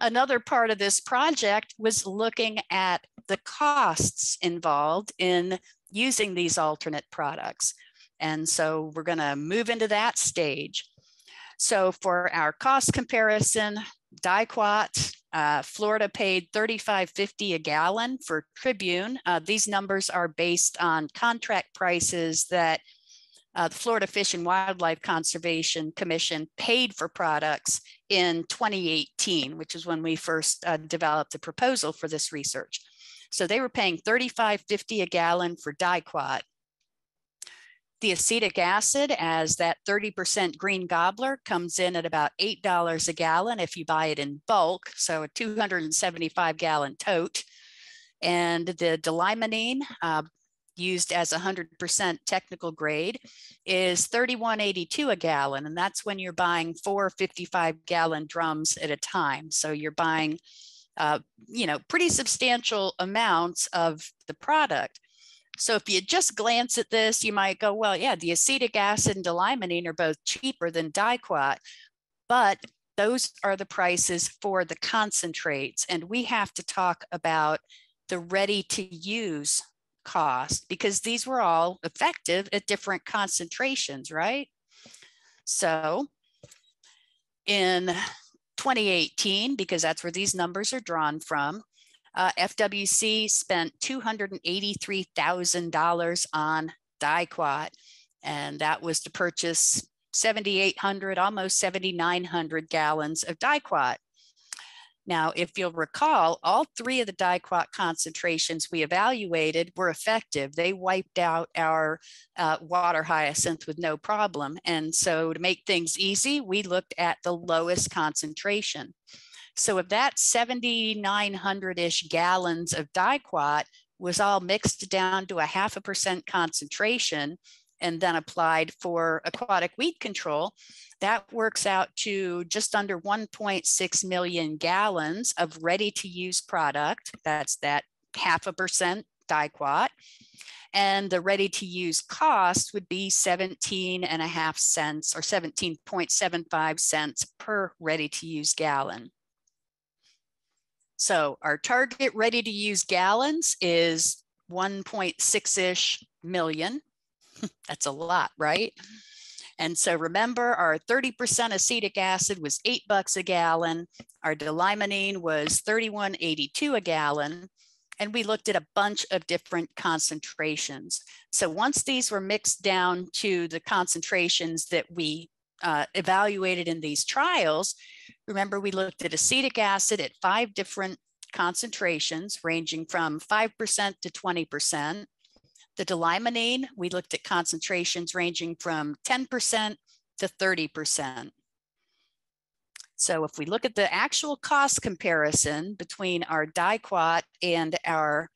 Another part of this project was looking at the costs involved in using these alternate products. And so we're gonna move into that stage. So for our cost comparison, Diquat, uh, Florida paid thirty-five fifty a gallon for Tribune. Uh, these numbers are based on contract prices that uh, the Florida Fish and Wildlife Conservation Commission paid for products in twenty eighteen, which is when we first uh, developed the proposal for this research. So they were paying thirty-five fifty a gallon for Diquat. The acetic acid, as that thirty percent green gobbler, comes in at about eight dollars a gallon if you buy it in bulk, so a two hundred seventy-five gallon tote. And the delimonene, uh, used as one hundred percent technical grade, is thirty-one eighty-two a gallon, and that's when you're buying four fifty-five gallon drums at a time. So you're buying, uh, you know, pretty substantial amounts of the product. So if you just glance at this, you might go, well, yeah, the acetic acid and delimonene are both cheaper than Diquat, but those are the prices for the concentrates. And we have to talk about the ready-to-use cost, because these were all effective at different concentrations, right? So in twenty eighteen, because that's where these numbers are drawn from, Uh, F W C spent two hundred eighty-three thousand dollars on Diquat, and that was to purchase seventy-eight hundred, almost seventy-nine hundred gallons of Diquat. Now, if you'll recall, all three of the Diquat concentrations we evaluated were effective. They wiped out our uh, water hyacinth with no problem. And so to make things easy, we looked at the lowest concentration. So if that seventy-nine hundred-ish gallons of Diquat was all mixed down to a half a percent concentration and then applied for aquatic weed control, that works out to just under one point six million gallons of ready-to-use product. That's that half a percent Diquat. And the ready-to-use cost would be seventeen and a half cents or seventeen point seven five cents per ready-to-use gallon. So our target ready-to-use gallons is one point six-ish million. That's a lot, right? And so remember, our thirty percent acetic acid was eight bucks a gallon. Our delimonene was thirty-one eighty-two a gallon. And we looked at a bunch of different concentrations. So once these were mixed down to the concentrations that we Uh, evaluated in these trials, remember we looked at acetic acid at five different concentrations ranging from five percent to twenty percent. The delimonene, we looked at concentrations ranging from ten percent to thirty percent. So if we look at the actual cost comparison between our Diquat and our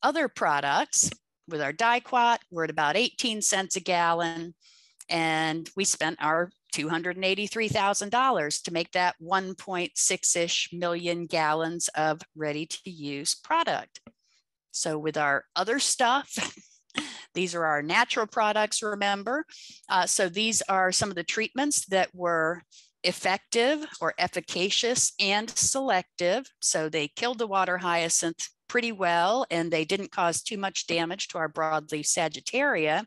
other products, with our Diquat, we're at about eighteen cents a gallon. And we spent our two hundred eighty-three thousand dollars to make that one point six-ish million gallons of ready-to-use product. So with our other stuff, these are our natural products, remember. Uh, so these are some of the treatments that were effective or efficacious and selective. So they killed the water hyacinth pretty well, and they didn't cause too much damage to our broadleaf sagittaria.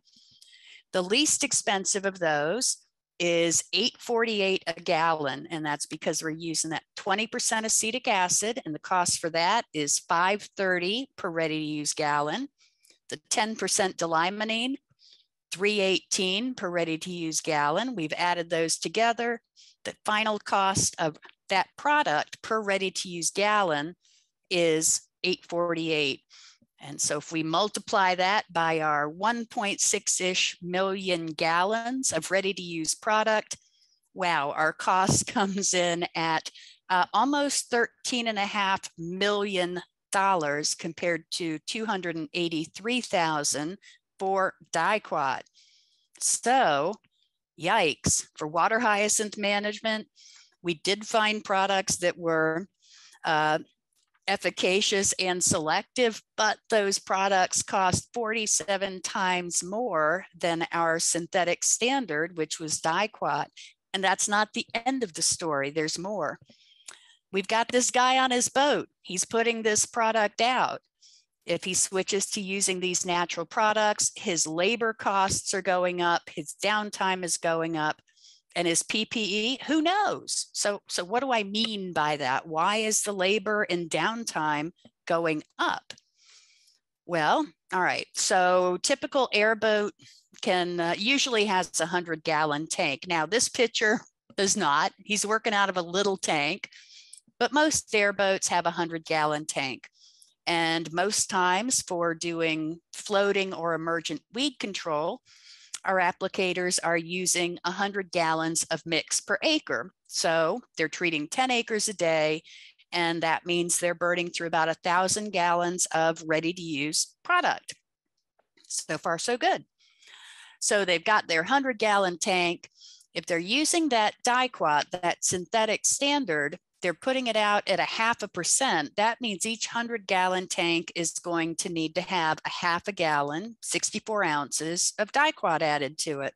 The least expensive of those is eight forty-eight a gallon, and that's because we're using that twenty percent acetic acid, and the cost for that is five thirty per ready-to-use gallon. The ten percent delimonene, three eighteen per ready-to-use gallon. We've added those together. The final cost of that product per ready-to-use gallon is eight forty-eight. And so if we multiply that by our one point six-ish million gallons of ready-to-use product, wow, our cost comes in at uh, almost thirteen and a half million dollars compared to two hundred eighty-three thousand dollars for Diquat. So yikes, for water hyacinth management, we did find products that were uh, efficacious and selective, but those products cost forty-seven times more than our synthetic standard, which was Diquat. And that's not the end of the story, there's more. We've got this guy on his boat, he's putting this product out. If he switches to using these natural products, his labor costs are going up, his downtime is going up, and his P P E, who knows? So, so what do I mean by that? Why is the labor and downtime going up? Well, all right, so typical airboat can uh, usually has a hundred gallon tank. Now this picture does not, he's working out of a little tank, but most airboats have a hundred gallon tank. And most times for doing floating or emergent weed control, our applicators are using one hundred gallons of mix per acre. So they're treating ten acres a day, and that means they're burning through about one thousand gallons of ready-to-use product. So far, so good. So they've got their hundred gallon tank. If they're using that Diquat, that synthetic standard, they're putting it out at a half a percent. That means each hundred gallon tank is going to need to have a half a gallon, sixty-four ounces of Diquat added to it.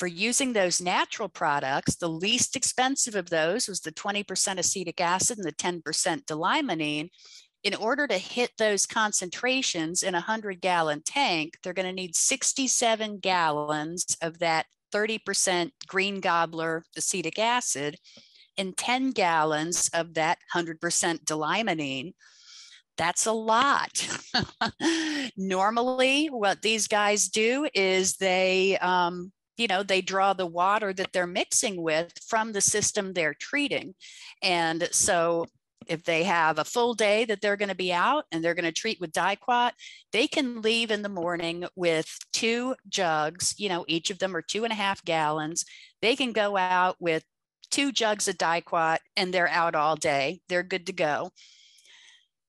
For using those natural products, the least expensive of those was the twenty percent acetic acid and the ten percent delimonene. In order to hit those concentrations in a hundred gallon tank, they're gonna need sixty-seven gallons of that thirty percent Green Gobbler acetic acid and ten gallons of that one hundred percent delimonene. That's a lot. Normally, what these guys do is they, um, you know, they draw the water that they're mixing with from the system they're treating. And so if they have a full day that they're going to be out and they're going to treat with Diquat, they can leave in the morning with two jugs, you know, each of them are two and a half gallons. They can go out with two jugs of Diquat and they're out all day. They're good to go.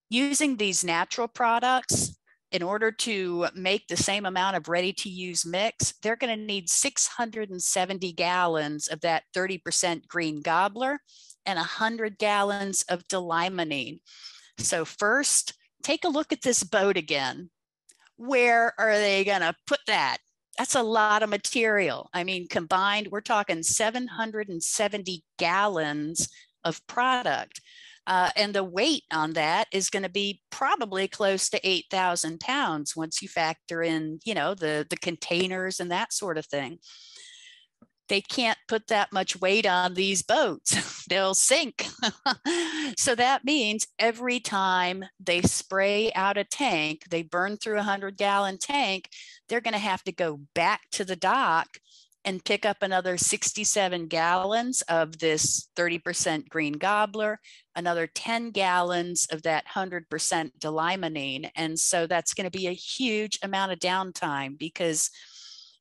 Using these natural products, in order to make the same amount of ready-to-use mix, they're going to need six hundred seventy gallons of that thirty percent Green Gobbler and one hundred gallons of delimonene. So first, take a look at this boat again. Where are they gonna put that? That's a lot of material. I mean, combined, we're talking seven hundred seventy gallons of product. Uh, and the weight on that is gonna be probably close to eight thousand pounds once you factor in, you know, the, the containers and that sort of thing. They can't put that much weight on these boats. They'll sink. So that means every time they spray out a tank, they burn through a hundred gallon tank, they're going to have to go back to the dock and pick up another sixty-seven gallons of this thirty percent Green Gobbler, another ten gallons of that one hundred percent delimonene. And so that's going to be a huge amount of downtime because,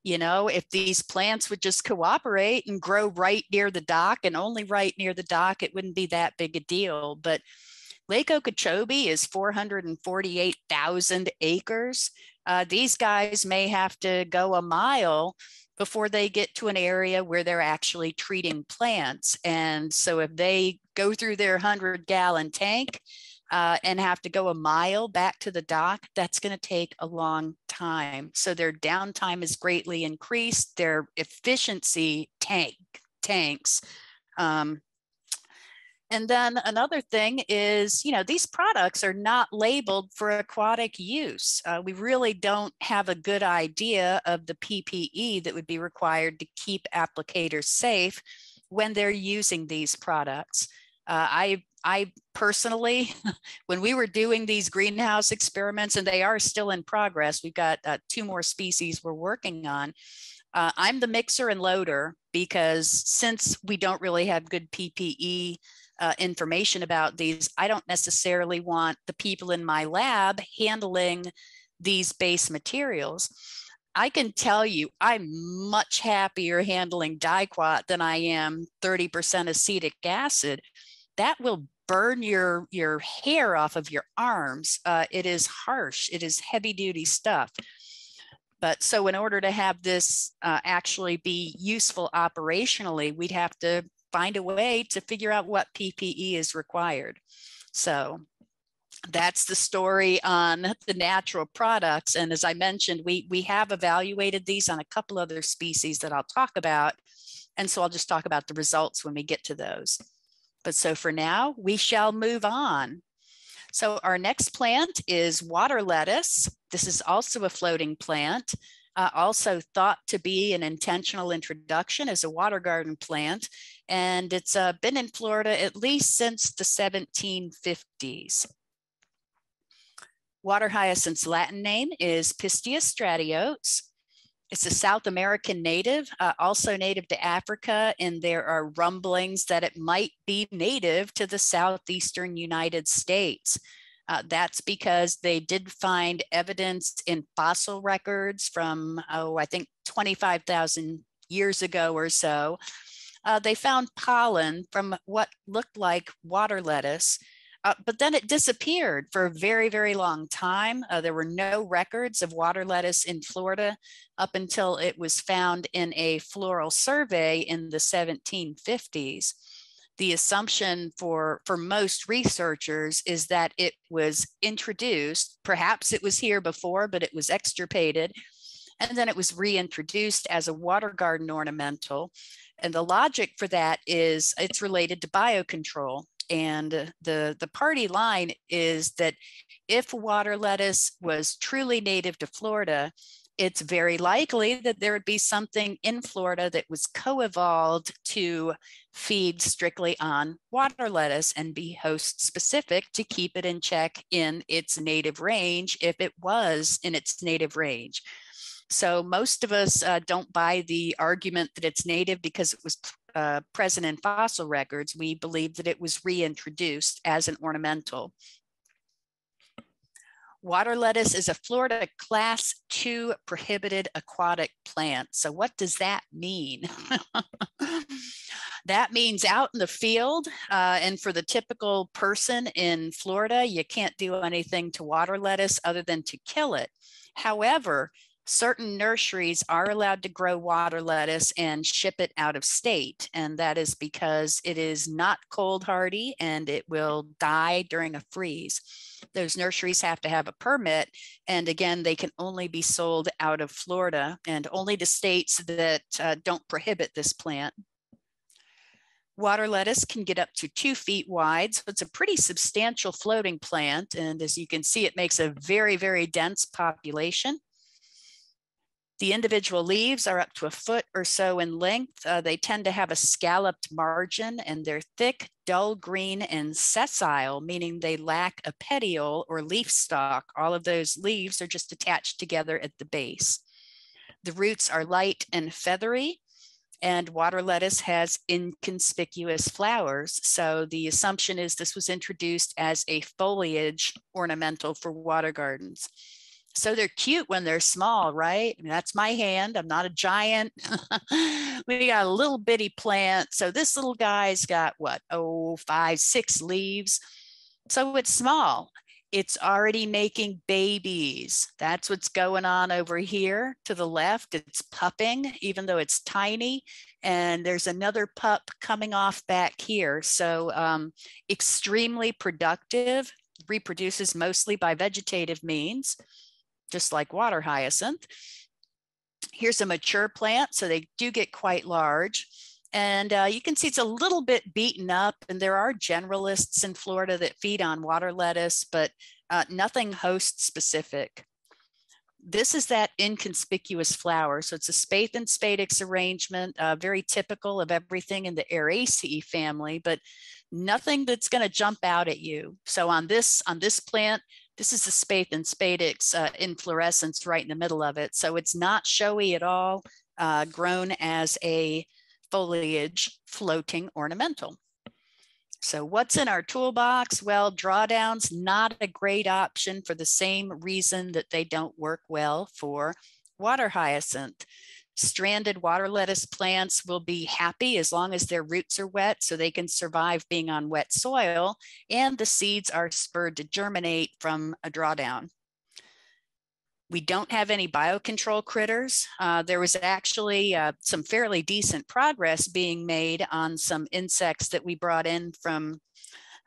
you know, if these plants would just cooperate and grow right near the dock and only right near the dock, it wouldn't be that big a deal. But Lake Okeechobee is four hundred forty-eight thousand acres. Uh, these guys may have to go a mile before they get to an area where they're actually treating plants. And so if they go through their hundred gallon tank Uh, and have to go a mile back to the dock, that's going to take a long time. So their downtime is greatly increased. Their efficiency tank tanks. Um, and then another thing is, you know, these products are not labeled for aquatic use. Uh, we really don't have a good idea of the P P E that would be required to keep applicators safe when they're using these products. Uh, I I personally, when we were doing these greenhouse experiments, and they are still in progress, we've got uh, two more species we're working on. Uh, I'm the mixer and loader because since we don't really have good P P E uh, information about these, I don't necessarily want the people in my lab handling these base materials. I can tell you, I'm much happier handling Diquat than I am thirty percent acetic acid. that will burn your, your hair off of your arms. Uh, it is harsh, it is heavy duty stuff. But so in order to have this uh, actually be useful operationally, we'd have to find a way to figure out what P P E is required. So that's the story on the natural products. And as I mentioned, we, we have evaluated these on a couple other species that I'll talk about. And so I'll just talk about the results when we get to those. But so for now, we shall move on. So our next plant is water lettuce. This is also a floating plant, uh, also thought to be an intentional introduction as a water garden plant. And it's uh, been in Florida at least since the seventeen fifties. Water hyacinth's Latin name is Pistia stratiotes. It's a South American native, uh, also native to Africa, and there are rumblings that it might be native to the southeastern United States. Uh, that's because they did find evidence in fossil records from, oh, I think twenty-five thousand years ago or so. Uh, they found pollen from what looked like water lettuce. Uh, but then it disappeared for a very, very long time. Uh, there were no records of water lettuce in Florida up until it was found in a floral survey in the seventeen fifties. The assumption for, for most researchers is that it was introduced, perhaps it was here before, but it was extirpated, and then it was reintroduced as a water garden ornamental. And the logic for that is it's related to biocontrol. And the, the party line is that if water lettuce was truly native to Florida, it's very likely that there would be something in Florida that was co-evolved to feed strictly on water lettuce and be host specific to keep it in check in its native range, if it was in its native range. So most of us uh, don't buy the argument that it's native because it was Uh, present in fossil records. We believe that it was reintroduced as an ornamental. Water lettuce is a Florida class two prohibited aquatic plant. So what does that mean? That means out in the field, uh, and for the typical person in Florida, you can't do anything to water lettuce other than to kill it. However, certain nurseries are allowed to grow water lettuce and ship it out of state. And that is because it is not cold hardy and it will die during a freeze. Those nurseries have to have a permit. And again, they can only be sold out of Florida and only to states that uh, don't prohibit this plant. Water lettuce can get up to two feet wide, so it's a pretty substantial floating plant. And as you can see, it makes a very, very dense population. The individual leaves are up to a foot or so in length. Uh, they tend to have a scalloped margin and they're thick, dull green, and sessile, meaning they lack a petiole or leaf stalk. All of those leaves are just attached together at the base. The roots are light and feathery, and water lettuce has inconspicuous flowers. So the assumption is this was introduced as a foliage ornamental for water gardens. So they're cute when they're small, right? I mean, that's my hand. I'm not a giant. We got a little bitty plant. So this little guy's got what? Oh, five, six leaves. So it's small. It's already making babies. That's what's going on over here to the left. It's pupping, even though it's tiny. And there's another pup coming off back here. So um, extremely productive, reproduces mostly by vegetative means, just like water hyacinth. Here's a mature plant, so they do get quite large. And uh, you can see it's a little bit beaten up, and there are generalists in Florida that feed on water lettuce, but uh, nothing host specific. This is that inconspicuous flower. So it's a spathe and spadix arrangement, uh, very typical of everything in the Araceae family, but nothing that's gonna jump out at you. So on this, on this plant, this is the spathe and spadix uh, inflorescence right in the middle of it. So it's not showy at all, uh, grown as a foliage floating ornamental. So what's in our toolbox? Well, drawdowns, not a great option for the same reason that they don't work well for water hyacinth. Stranded water lettuce plants will be happy as long as their roots are wet, so they can survive being on wet soil, and the seeds are spurred to germinate from a drawdown. We don't have any biocontrol critters. Uh, there was actually uh, some fairly decent progress being made on some insects that we brought in from,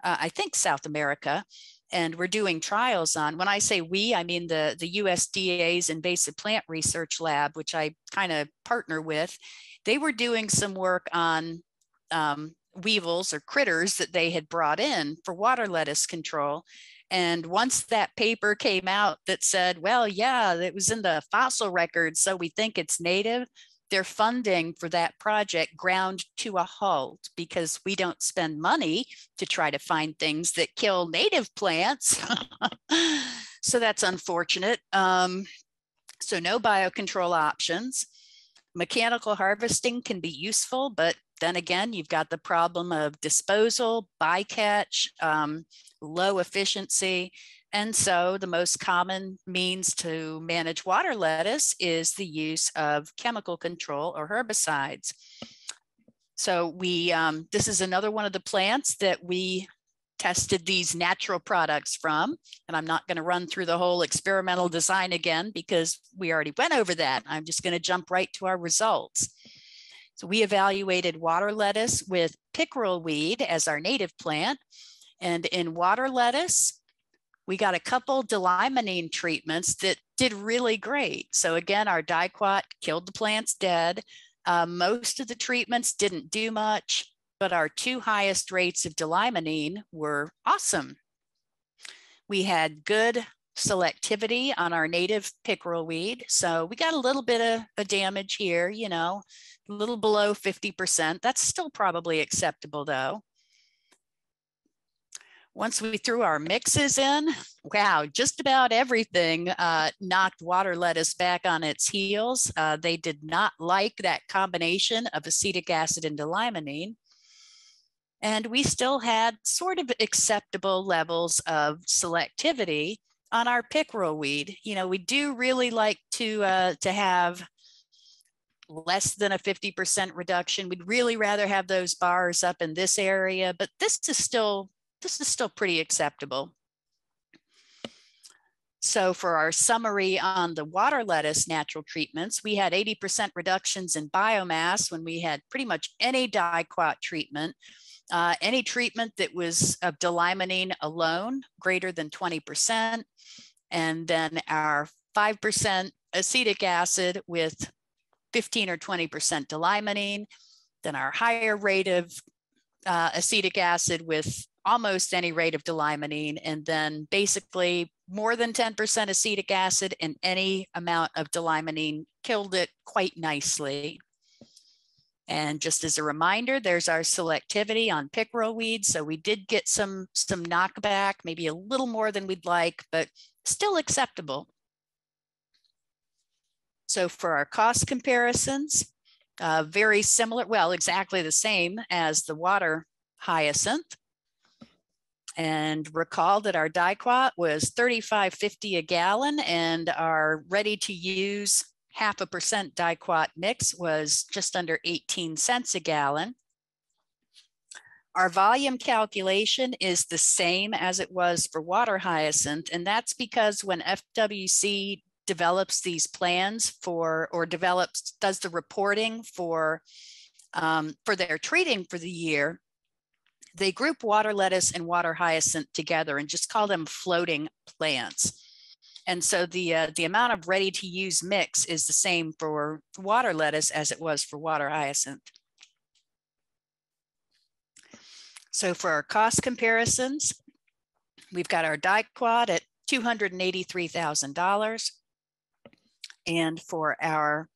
uh, I think, South America, and we're doing trials on. When I say we, I mean the, the U S D A's Invasive Plant Research Lab, which I kind of partner with. They were doing some work on um, weevils or critters that they had brought in for water lettuce control. And once that paper came out that said, well, yeah, it was in the fossil record, so we think it's native, their funding for that project ground to a halt, because we don't spend money to try to find things that kill native plants. So that's unfortunate. Um, so no biocontrol options. Mechanical harvesting can be useful, but then again, you've got the problem of disposal, bycatch, um, low efficiency. And so the most common means to manage water lettuce is the use of chemical control or herbicides. So we, um, this is another one of the plants that we tested these natural products from, and I'm not going to run through the whole experimental design again because we already went over that. I'm just going to jump right to our results. So we evaluated water lettuce with pickerel weed as our native plant. And in water lettuce, we got a couple delimonene treatments that did really great. So again, our Diquat killed the plants dead. Uh, most of the treatments didn't do much, but our two highest rates of delimonene were awesome. We had good selectivity on our native pickerel weed. So we got a little bit of, of damage here, you know, a little below fifty percent. That's still probably acceptable though. Once we threw our mixes in, wow, just about everything uh, knocked water lettuce back on its heels. Uh, they did not like that combination of acetic acid and delimonene. And we still had sort of acceptable levels of selectivity on our pickerel weed. You know, we do really like to uh, to have less than a fifty percent reduction. We'd really rather have those bars up in this area, but this is still this is still pretty acceptable. So for our summary on the water lettuce natural treatments, we had eighty percent reductions in biomass when we had pretty much any Diquat treatment. Uh, any treatment that was of delimonene alone, greater than twenty percent. And then our five percent acetic acid with fifteen or twenty percent delimonene. Then our higher rate of uh, acetic acid with almost any rate of delimonene. And then basically more than ten percent acetic acid, and any amount of delimonene killed it quite nicely. And just as a reminder, there's our selectivity on pickerel weed. So we did get some, some knockback, maybe a little more than we'd like, but still acceptable. So for our cost comparisons, uh, very similar, well, exactly the same as the water hyacinth. And recall that our Diquat was thirty-five fifty a gallon, and our ready to use half a percent Diquat mix was just under eighteen cents a gallon. Our volume calculation is the same as it was for water hyacinth, and that's because when F W C develops these plans for, or develops, does the reporting for, um, for their treating for the year, they group water lettuce and water hyacinth together and just call them floating plants. And so the, uh, the amount of ready-to-use mix is the same for water lettuce as it was for water hyacinth. So for our cost comparisons, we've got our Diquat at two hundred eighty-three thousand dollars. And for our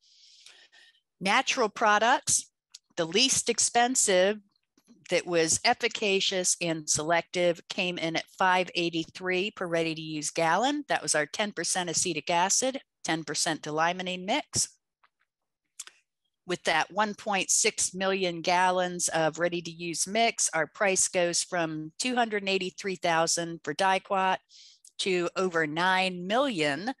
natural products, the least expensive that was efficacious and selective came in at five eighty-three per ready-to-use gallon. That was our ten percent acetic acid, ten percent delimonene mix. With that one point six million gallons of ready-to-use mix, our price goes from two hundred eighty-three thousand for Diquat to over nine million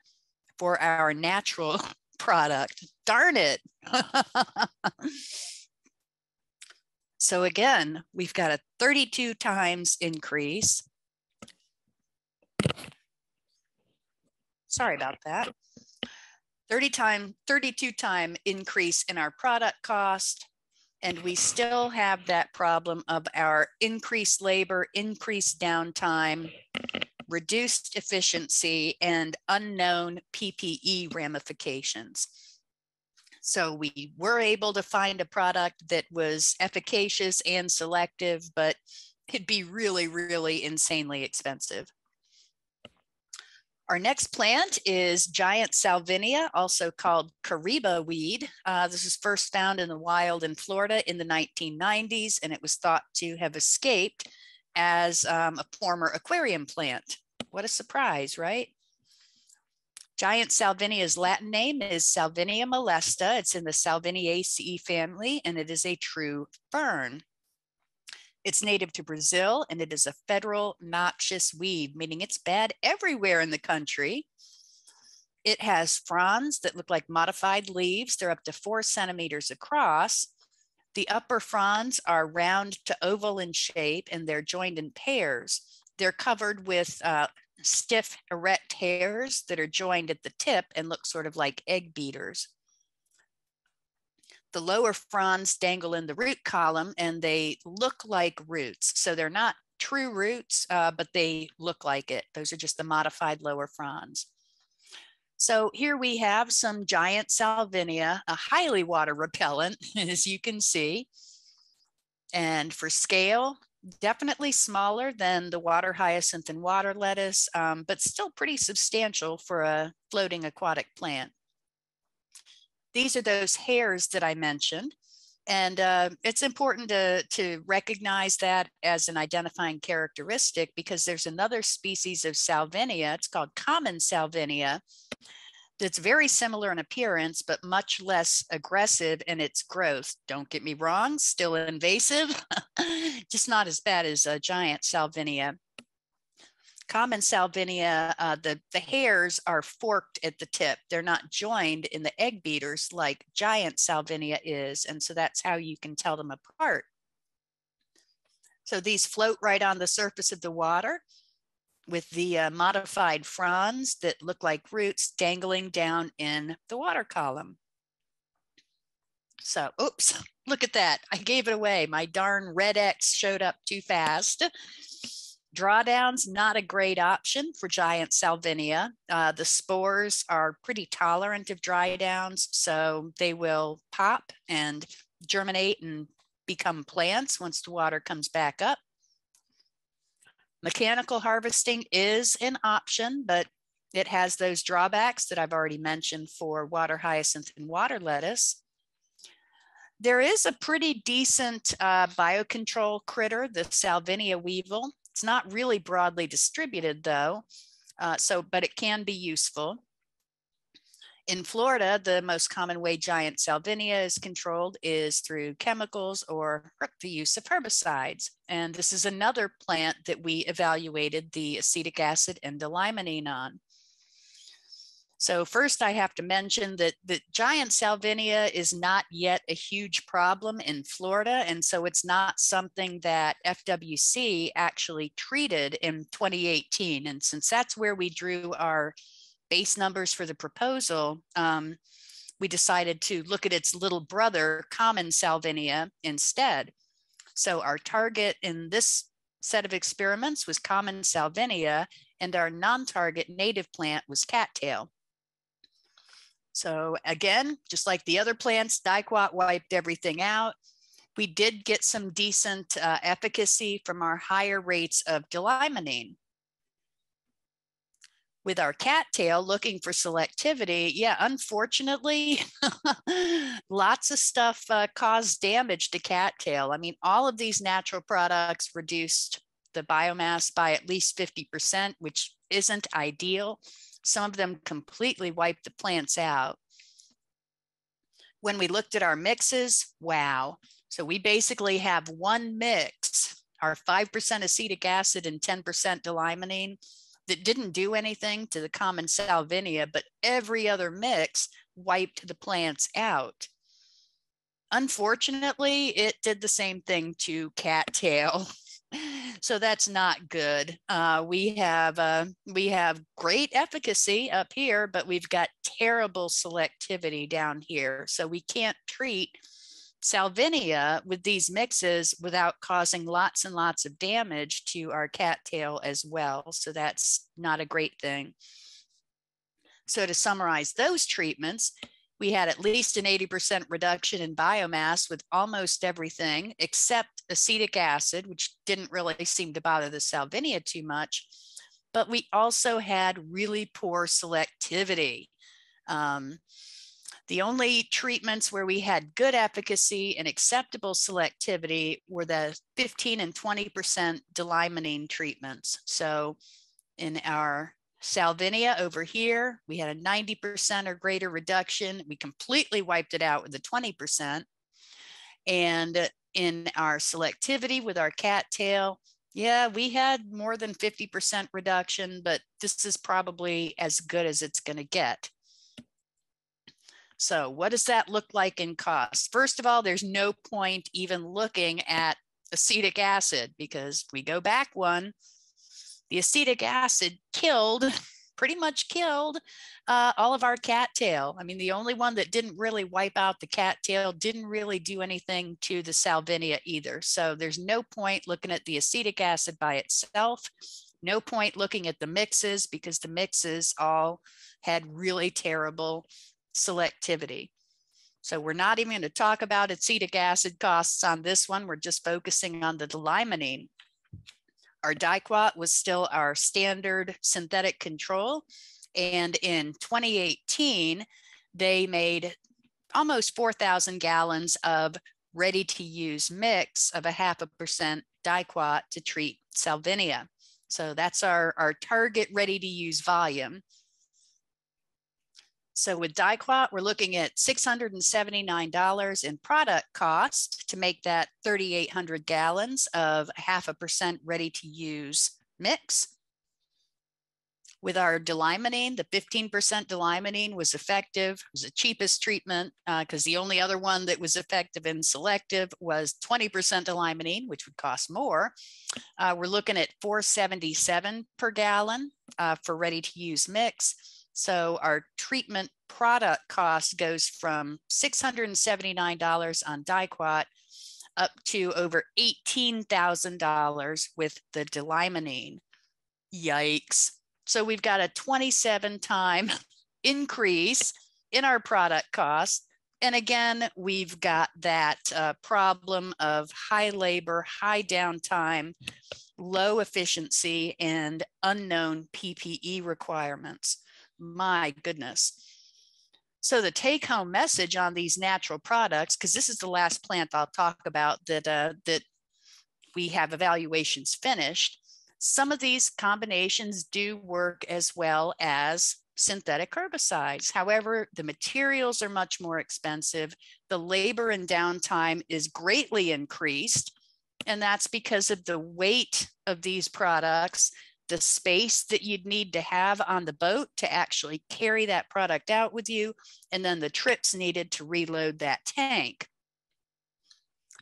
for our natural product. Darn it. So again, we've got a thirty-two times increase. Sorry about that. thirty time, thirty-two time increase in our product cost. And we still have that problem of our increased labor, increased downtime, reduced efficiency, and unknown P P E ramifications. So we were able to find a product that was efficacious and selective, but it'd be really, really insanely expensive. Our next plant is giant salvinia, also called cariba weed. Uh, this was first found in the wild in Florida in the nineteen nineties, and it was thought to have escaped as um, a former aquarium plant. What a surprise, right? Giant salvinia's Latin name is Salvinia molesta. It's in the Salviniaceae family, and it is a true fern. It's native to Brazil, and it is a federal noxious weed, meaning it's bad everywhere in the country. It has fronds that look like modified leaves. They're up to four centimeters across. The upper fronds are round to oval in shape, and they're joined in pairs. They're covered with uh, stiff, erect hairs that are joined at the tip and look sort of like egg beaters. The lower fronds dangle in the root column, and they look like roots. So they're not true roots, uh, but they look like it. Those are just the modified lower fronds. So here we have some giant salvinia, a highly water repellent, as you can see. And for scale, definitely smaller than the water hyacinth and water lettuce, um, but still pretty substantial for a floating aquatic plant. These are those hairs that I mentioned, and uh, it's important to, to recognize that as an identifying characteristic, because there's another species of salvinia, it's called common salvinia, that's very similar in appearance, but much less aggressive in its growth. Don't get me wrong, still invasive, just not as bad as a giant salvinia. Common salvinia, uh, the, the hairs are forked at the tip. They're not joined in the egg beaters like giant salvinia is. And so that's how you can tell them apart. So these float right on the surface of the water with the uh, modified fronds that look like roots dangling down in the water column. So, oops, look at that. I gave it away. My darn red X showed up too fast. Drawdowns, not a great option for giant salvinia. Uh, the spores are pretty tolerant of dry downs, so they will pop and germinate and become plants once the water comes back up. Mechanical harvesting is an option, but it has those drawbacks that I've already mentioned for water hyacinth and water lettuce. There is a pretty decent uh, biocontrol critter, the salvinia weevil. It's not really broadly distributed though, uh, so, but it can be useful. In Florida, the most common way giant salvinia is controlled is through chemicals or the use of herbicides. And this is another plant that we evaluated the acetic acid and delimonene on. So first I have to mention that the giant salvinia is not yet a huge problem in Florida. And so it's not something that F W C actually treated in twenty eighteen. And since that's where we drew our base numbers for the proposal, um, we decided to look at its little brother, common salvinia, instead. So our target in this set of experiments was common salvinia, and our non-target native plant was cattail. So again, just like the other plants, Diquat wiped everything out. We did get some decent uh, efficacy from our higher rates of delimonene. With our cattail, looking for selectivity, yeah, unfortunately, lots of stuff uh, caused damage to cattail. I mean, all of these natural products reduced the biomass by at least fifty percent, which isn't ideal. Some of them completely wiped the plants out. When we looked at our mixes, wow. So we basically have one mix, our five percent acetic acid and ten percent delimonene, that didn't do anything to the common salvinia, but every other mix wiped the plants out. Unfortunately, it did the same thing to cattail. So that's not good. Uh, we have uh, we have great efficacy up here, but we've got terrible selectivity down here. So we can't treat salvinia with these mixes without causing lots and lots of damage to our cattail as well. So that's not a great thing. So to summarize those treatments, we had at least an eighty percent reduction in biomass with almost everything except acetic acid, which didn't really seem to bother the salvinia too much. But we also had really poor selectivity. Um, the only treatments where we had good efficacy and acceptable selectivity were the fifteen and twenty percent delimonene treatments. So in our salvinia over here, we had a ninety percent or greater reduction. We completely wiped it out with the twenty percent. And in our selectivity with our cattail, yeah, we had more than fifty percent reduction, but this is probably as good as it's going to get. So what does that look like in cost? First of all, there's no point even looking at acetic acid, because we go back one, the acetic acid killed, pretty much killed uh, all of our cattail. I mean, the only one that didn't really wipe out the cattail didn't really do anything to the salvinia either. So there's no point looking at the acetic acid by itself. No point looking at the mixes, because the mixes all had really terrible selectivity. So we're not even going to talk about acetic acid costs on this one. We're just focusing on the delimonene. Our Diquat was still our standard synthetic control. And in twenty eighteen, they made almost four thousand gallons of ready-to-use mix of a half a percent Diquat to treat salvinia. So that's our, our target ready-to-use volume. So with Diquat, we're looking at six hundred seventy-nine dollars in product cost to make that thirty-eight hundred gallons of half a percent ready-to-use mix. With our delimonene, the fifteen percent delimonene was effective. It was the cheapest treatment because uh, the only other one that was effective and selective was twenty percent delimonene, which would cost more. Uh, we're looking at four dollars and seventy-seven cents per gallon uh, for ready-to-use mix. So our treatment product cost goes from six hundred seventy-nine dollars on Diquat up to over eighteen thousand dollars with the delimonene. Yikes. So we've got a twenty-seven time increase in our product cost. And again, we've got that uh, problem of high labor, high downtime, low efficiency, and unknown P P E requirements. My goodness. So the take-home message on these natural products, because this is the last plant I'll talk about that, uh, that we have evaluations finished, some of these combinations do work as well as synthetic herbicides. However, the materials are much more expensive. The labor and downtime is greatly increased, and that's because of the weight of these products, the space that you'd need to have on the boat to actually carry that product out with you, and then the trips needed to reload that tank.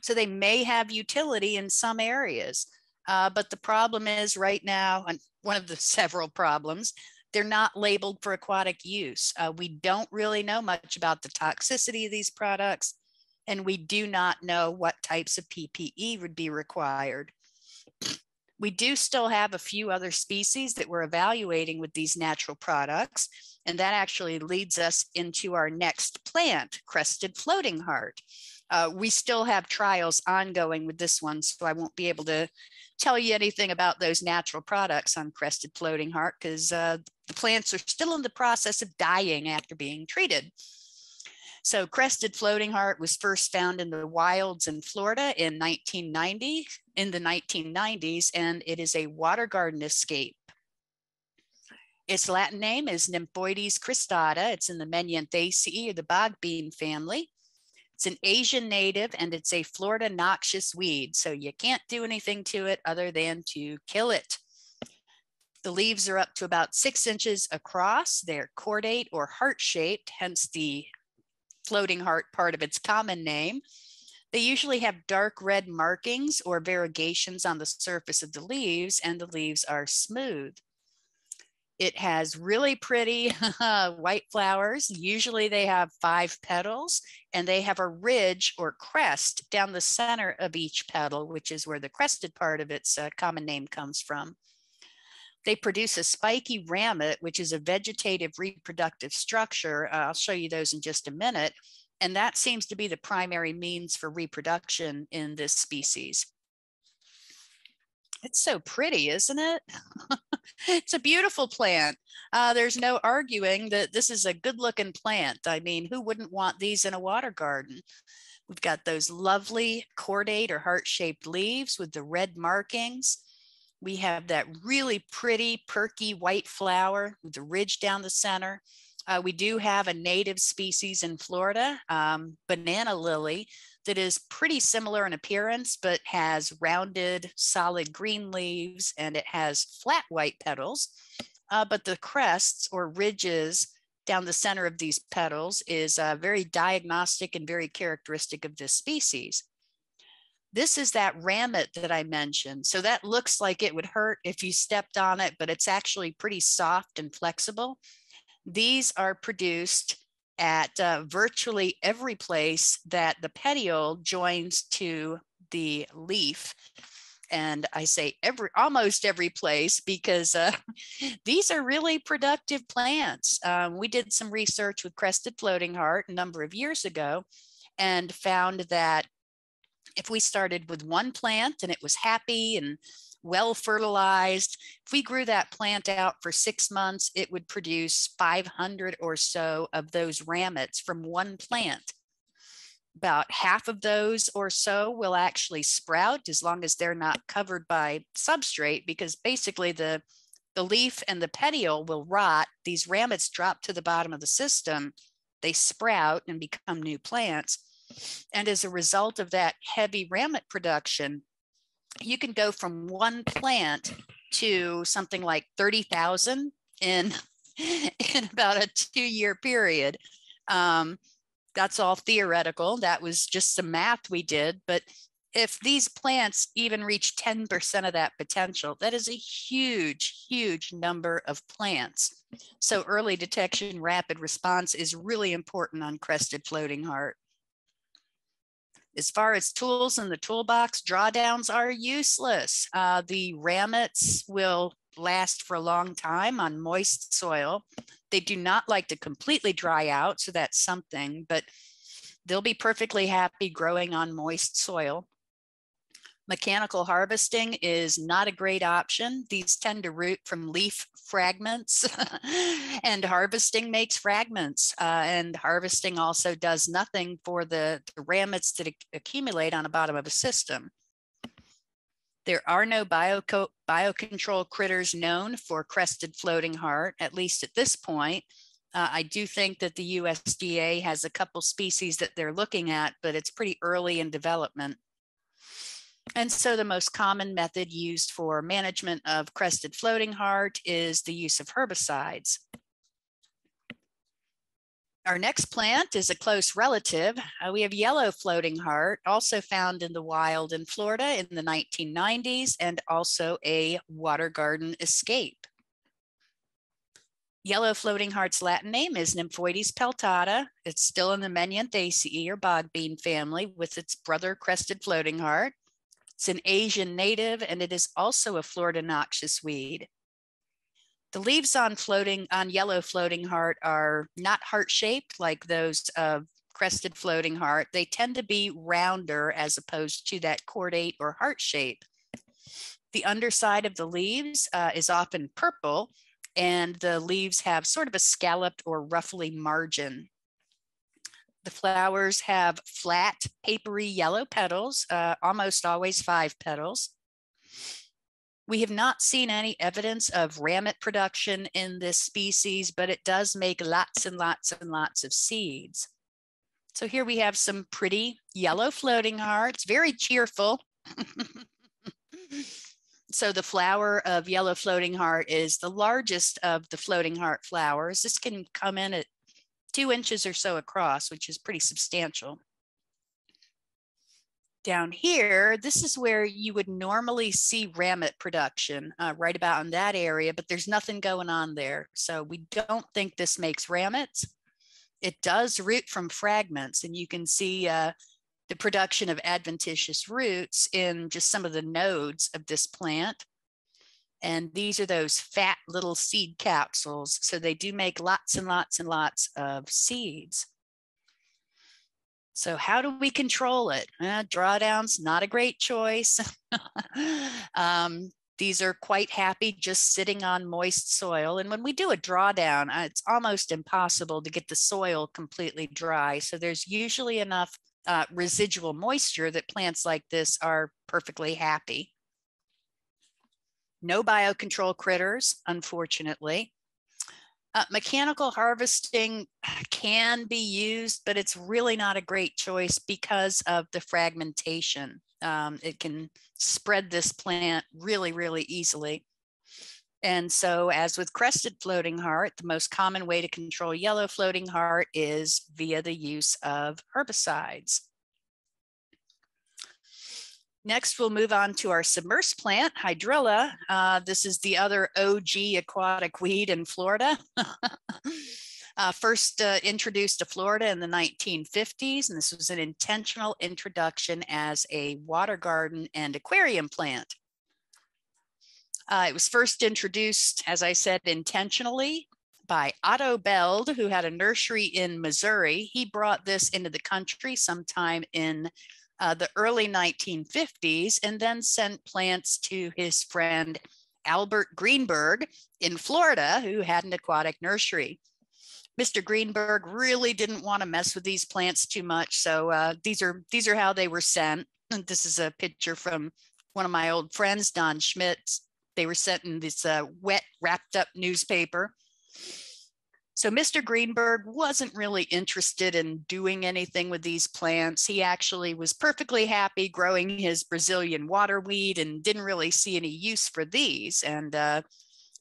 So they may have utility in some areas, uh, but the problem is right now, and one of the several problems, they're not labeled for aquatic use. Uh, we don't really know much about the toxicity of these products, and we do not know what types of P P E would be required. We do still have a few other species that we're evaluating with these natural products, and that actually leads us into our next plant, crested floating heart. Uh, we still have trials ongoing with this one, so I won't be able to tell you anything about those natural products on crested floating heart because uh, the plants are still in the process of dying after being treated. So crested floating heart was first found in the wilds in Florida in nineteen ninety, in the nineteen nineties, and it is a water garden escape. Its Latin name is Nymphoides cristata. It's in the Menyanthaceae, or the bog bean family. It's an Asian native, and it's a Florida noxious weed, so you can't do anything to it other than to kill it. The leaves are up to about six inches across. They're chordate or heart-shaped, hence the floating heart part of its common name. They usually have dark red markings or variegations on the surface of the leaves, and the leaves are smooth. It has really pretty white flowers. Usually they have five petals, and they have a ridge or crest down the center of each petal, which is where the crested part of its uh, common name comes from. They produce a spiky ramet, which is a vegetative reproductive structure. Uh, I'll show you those in just a minute. And that seems to be the primary means for reproduction in this species. It's so pretty, isn't it? It's a beautiful plant. Uh, there's no arguing that this is a good-looking plant. I mean, who wouldn't want these in a water garden? We've got those lovely chordate or heart-shaped leaves with the red markings. We have that really pretty, perky white flower with the ridge down the center. Uh, we do have a native species in Florida, um, banana lily, that is pretty similar in appearance, but has rounded, solid green leaves, and it has flat white petals. Uh, but the crests or ridges down the center of these petals is uh, very diagnostic and very characteristic of this species. This is that ramet that I mentioned. So that looks like it would hurt if you stepped on it, but it's actually pretty soft and flexible. These are produced at uh, virtually every place that the petiole joins to the leaf. And I say every, almost every place, because uh, these are really productive plants. Um, we did some research with crested floating heart a number of years ago and found that if we started with one plant and it was happy and well fertilized, if we grew that plant out for six months, it would produce five hundred or so of those ramets from one plant. About half of those or so will actually sprout as long as they're not covered by substrate, because basically the, the leaf and the petiole will rot. These ramets drop to the bottom of the system. They sprout and become new plants. And as a result of that heavy ramet production, you can go from one plant to something like thirty thousand in, in about a two-year period. Um, that's all theoretical. That was just some math we did. But if these plants even reach ten percent of that potential, that is a huge, huge number of plants. So early detection, rapid response is really important on crested floating heart. As far as tools in the toolbox, drawdowns are useless. Uh, the ramets will last for a long time on moist soil. They do not like to completely dry out, so that's something, but they'll be perfectly happy growing on moist soil. Mechanical harvesting is not a great option. These tend to root from leaf fragments, and harvesting makes fragments. Uh, and harvesting also does nothing for the, the ramets that accumulate on the bottom of a system. There are no bioco biocontrol critters known for crested floating heart, at least at this point. Uh, I do think that the U S D A has a couple species that they're looking at, but it's pretty early in development. And so the most common method used for management of crested floating heart is the use of herbicides. Our next plant is a close relative. Uh, we have yellow floating heart, also found in the wild in Florida in the nineteen nineties, and also a water garden escape. Yellow floating heart's Latin name is Nymphoides peltata. It's still in the Menyanthaceae or bog bean family with its brother crested floating heart. It's an Asian native, and it is also a Florida noxious weed. The leaves on floating on yellow floating heart are not heart-shaped like those of crested floating heart. They tend to be rounder as opposed to that chordate or heart shape. The underside of the leaves uh, is often purple, and the leaves have sort of a scalloped or ruffly margin. The flowers have flat, papery yellow petals, uh, almost always five petals. We have not seen any evidence of ramet production in this species, but it does make lots and lots and lots of seeds. So here we have some pretty yellow floating hearts, very cheerful. So the flower of yellow floating heart is the largest of the floating heart flowers. This can come in at two inches or so across, which is pretty substantial. Down here, this is where you would normally see rammet production, uh, right about in that area, but there's nothing going on there. So we don't think this makes rammets. It does root from fragments, and you can see uh, the production of adventitious roots in just some of the nodes of this plant. And these are those fat little seed capsules. So they do make lots and lots and lots of seeds. So how do we control it? Uh, drawdown's not a great choice. um, these are quite happy just sitting on moist soil. And when we do a drawdown, it's almost impossible to get the soil completely dry. So there's usually enough uh, residual moisture that plants like this are perfectly happy. No biocontrol critters, unfortunately. Uh, mechanical harvesting can be used, but it's really not a great choice because of the fragmentation. Um, it can spread this plant really, really easily. And so, as with crested floating heart, the most common way to control yellow floating heart is via the use of herbicides. Next, we'll move on to our submersed plant, hydrilla. Uh, this is the other O G aquatic weed in Florida. uh, first uh, introduced to Florida in the nineteen fifties, and this was an intentional introduction as a water garden and aquarium plant. Uh, it was first introduced, as I said, intentionally by Otto Beld, who had a nursery in Missouri. He brought this into the country sometime in Uh, the early nineteen fifties, and then sent plants to his friend Albert Greenberg in Florida, who had an aquatic nursery. Mister Greenberg really didn't want to mess with these plants too much, so uh, these are these are how they were sent. And this is a picture from one of my old friends, Don Schmidt. They were sent in this uh, wet, wrapped up newspaper. So Mister Greenberg wasn't really interested in doing anything with these plants. He actually was perfectly happy growing his Brazilian waterweed and didn't really see any use for these. And uh,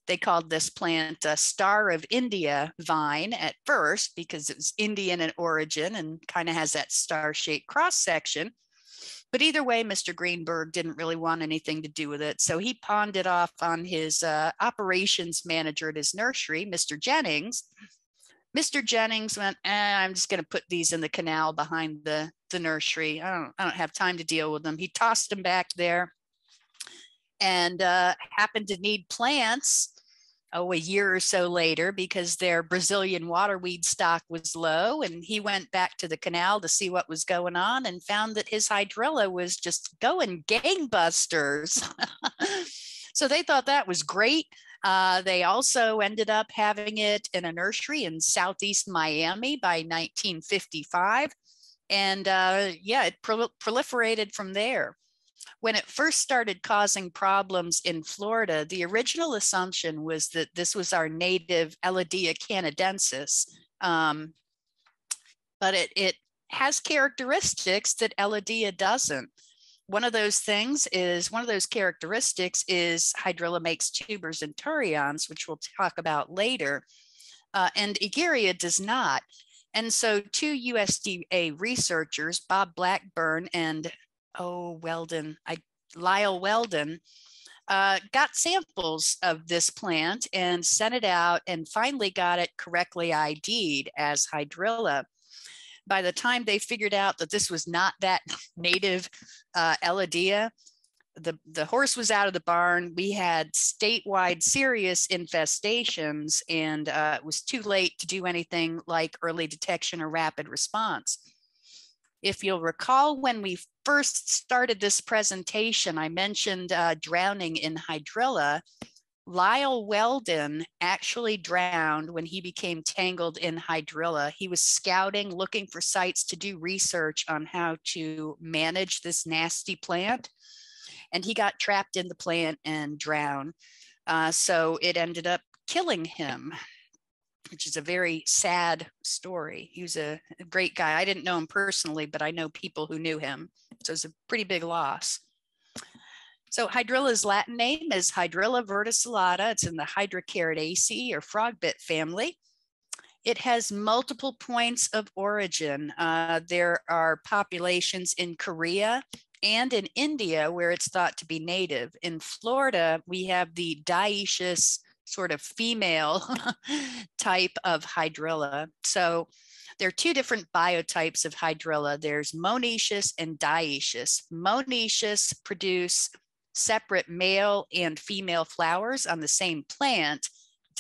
they called this plant a Star of India vine at first because it was Indian in origin and kind of has that star-shaped cross-section. But either way, Mister Greenberg didn't really want anything to do with it. So he pawned it off on his uh, operations manager at his nursery, Mister Jennings. Mister Jennings went, eh, I'm just going to put these in the canal behind the, the nursery. I don't, I don't have time to deal with them. He tossed them back there and uh, happened to need plants oh, a year or so later because their Brazilian waterweed stock was low, and he went back to the canal to see what was going on and found that his hydrilla was just going gangbusters. So they thought that was great. Uh, they also ended up having it in a nursery in southeast Miami by nineteen fifty-five. And uh, yeah, it prol- proliferated from there. When it first started causing problems in Florida, the original assumption was that this was our native Elodea canadensis, um, but it, it has characteristics that Elodea doesn't. One of those things is, one of those characteristics is hydrilla makes tubers and turions, which we'll talk about later, uh, and Egeria does not. And so two U S D A researchers, Bob Blackburn and Oh, Weldon, I, Lyle Weldon, uh, got samples of this plant and sent it out and finally got it correctly I D'd as hydrilla. By the time they figured out that this was not that native uh, Elodea, the, the horse was out of the barn. We had statewide serious infestations, and uh, it was too late to do anything like early detection or rapid response. If you'll recall, when we first started this presentation, I mentioned uh, drowning in hydrilla. Lyle Weldon actually drowned when he became tangled in hydrilla. He was scouting, looking for sites to do research on how to manage this nasty plant. And he got trapped in the plant and drowned. Uh, so it ended up killing him, which is a very sad story. He was a great guy. I didn't know him personally, but I know people who knew him. So it's a pretty big loss. So hydrilla's Latin name is Hydrilla verticillata. It's in the Hydrocaridaceae or frog bit family. It has multiple points of origin. Uh, there are populations in Korea and in India where it's thought to be native. In Florida, we have the dioecious sort of female type of hydrilla. So there are two different biotypes of hydrilla. There's monoecious and dioecious. Monoecious produce separate male and female flowers on the same plant.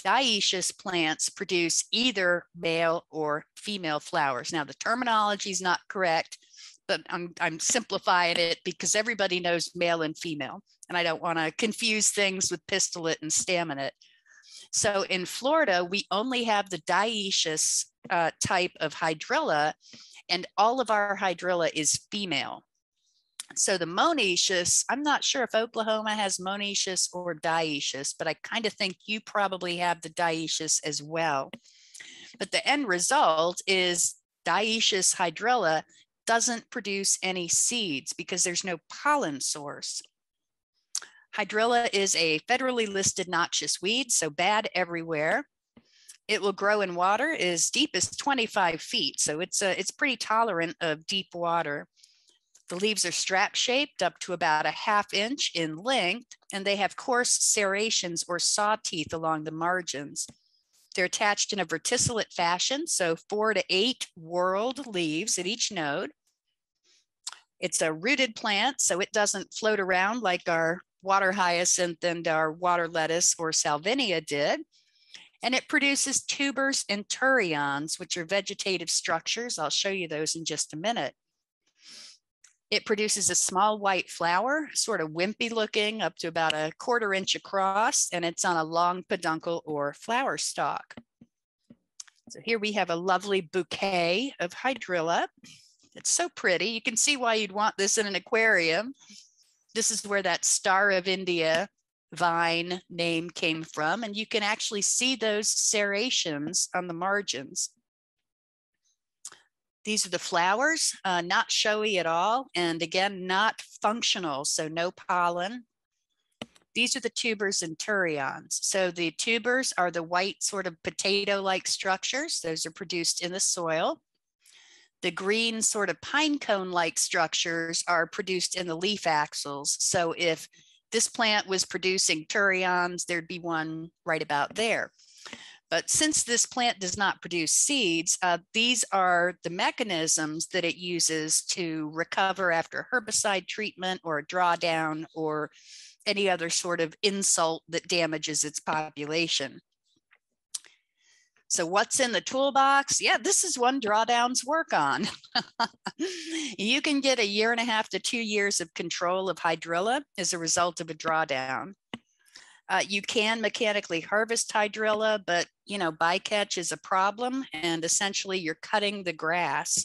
Dioecious plants produce either male or female flowers. Now, the terminology is not correct, but I'm, I'm simplifying it because everybody knows male and female, and I don't want to confuse things with pistillate and staminate. So in Florida, we only have the dioecious uh, type of hydrilla, and all of our hydrilla is female. So the monoecious, I'm not sure if Oklahoma has monoecious or dioecious, but I kind of think you probably have the dioecious as well. But the end result is dioecious hydrilla doesn't produce any seeds because there's no pollen source. Hydrilla is a federally listed noxious weed, so bad everywhere. It will grow in water as deep as twenty-five feet, so it's, a, it's pretty tolerant of deep water. The leaves are strap-shaped up to about a half inch in length, and they have coarse serrations or saw teeth along the margins. They're attached in a verticillate fashion, so four to eight whorled leaves at each node. It's a rooted plant, so it doesn't float around like our water hyacinth and our water lettuce or salvinia did. And it produces tubers and turions, which are vegetative structures. I'll show you those in just a minute. It produces a small white flower, sort of wimpy looking, up to about a quarter inch across, and it's on a long peduncle or flower stalk. So here we have a lovely bouquet of hydrilla. It's so pretty. You can see why you'd want this in an aquarium. This is where that Star of India vine name came from, and you can actually see those serrations on the margins. These are the flowers, uh, not showy at all, and again, not functional, so no pollen. These are the tubers and turions. So the tubers are the white sort of potato-like structures. Those are produced in the soil. The green sort of pine cone-like structures are produced in the leaf axils. So if this plant was producing turions, there'd be one right about there. But since this plant does not produce seeds, uh, these are the mechanisms that it uses to recover after herbicide treatment or a drawdown or any other sort of insult that damages its population. So what's in the toolbox? Yeah, this is one drawdown's work on. You can get a year and a half to two years of control of hydrilla as a result of a drawdown. Uh, you can mechanically harvest hydrilla, but you know, bycatch is a problem, and essentially you're cutting the grass.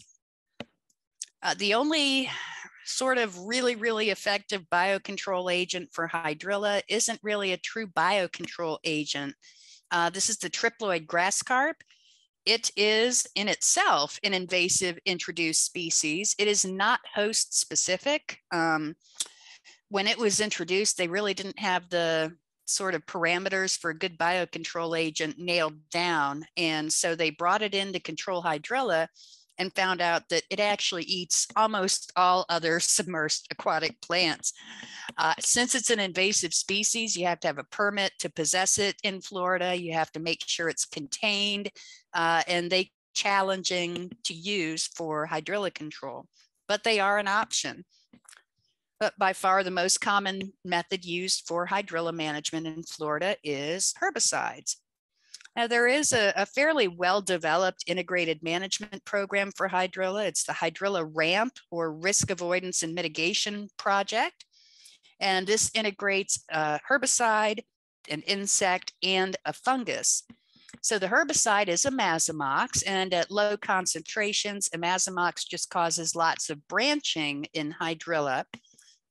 Uh, the only sort of really, really effective biocontrol agent for hydrilla isn't really a true biocontrol agent. Uh, this is the triploid grasscarp. It is in itself an invasive introduced species. It is not host specific. Um, when it was introduced, they really didn't have the sort of parameters for a good biocontrol agent nailed down. And so they brought it in to control hydrilla and found out that it actually eats almost all other submerged aquatic plants. Uh, since it's an invasive species, you have to have a permit to possess it in Florida. You have to make sure it's contained, uh, and they're challenging to use for hydrilla control, but they are an option. But by far the most common method used for hydrilla management in Florida is herbicides. Now there is a, a fairly well-developed integrated management program for hydrilla. It's the Hydrilla RAMP, or Risk Avoidance and Mitigation Project. And this integrates a herbicide, an insect, and a fungus. So the herbicide is Amazamox, and at low concentrations, Amazamox just causes lots of branching in hydrilla.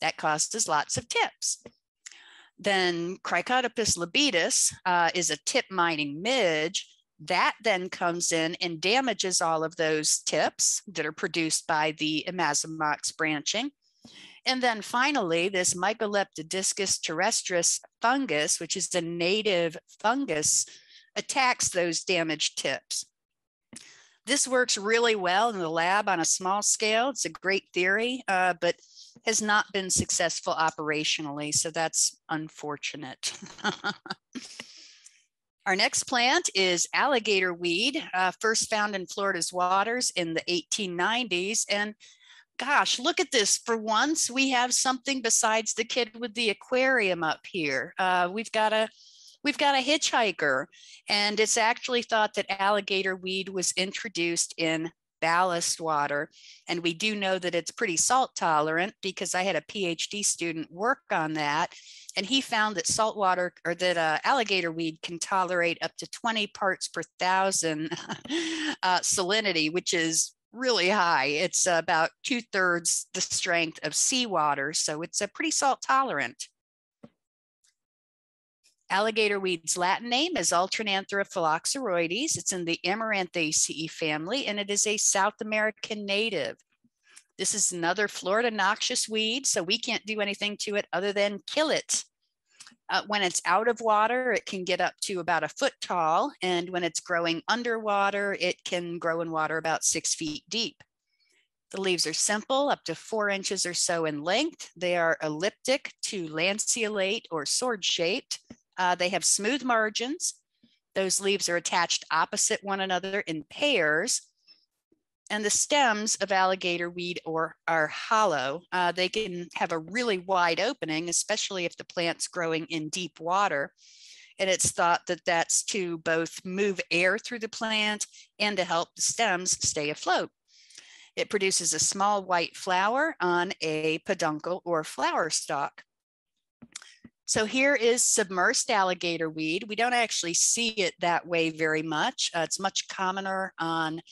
That causes lots of tips. Then Cricotopus lubitus uh, is a tip mining midge. That then comes in and damages all of those tips that are produced by the Amazamox branching. And then finally, this Mycoleptodiscus terrestris fungus, which is the native fungus, attacks those damaged tips. This works really well in the lab on a small scale. It's a great theory, uh, but has not been successful operationally. So that's unfortunate. Our next plant is alligator weed, uh, first found in Florida's waters in the eighteen nineties. And gosh, look at this. For once, we have something besides the kid with the aquarium up here. Uh, we've got a We've got a hitchhiker, and it's actually thought that alligator weed was introduced in ballast water. And we do know that it's pretty salt tolerant because I had a PhD student work on that, and he found that salt water, or that uh, alligator weed can tolerate up to twenty parts per thousand uh, salinity, which is really high. It's about two thirds the strength of seawater. So it's a pretty salt tolerant. Alligator weed's Latin name is Alternanthera phylloxeroides. It's in the Amaranthaceae family, and it is a South American native. This is another Florida noxious weed, so we can't do anything to it other than kill it. Uh, when it's out of water, it can get up to about a foot tall, and when it's growing underwater, it can grow in water about six feet deep. The leaves are simple, up to four inches or so in length. They are elliptic to lanceolate or sword-shaped. Uh, they have smooth margins. Those leaves are attached opposite one another in pairs. And the stems of alligator weed or are hollow. Uh, they can have a really wide opening, especially if the plant's growing in deep water. And it's thought that that's to both move air through the plant and to help the stems stay afloat. It produces a small white flower on a peduncle or flower stalk. So here is submersed alligator weed. We don't actually see it that way very much. Uh, it's much commoner on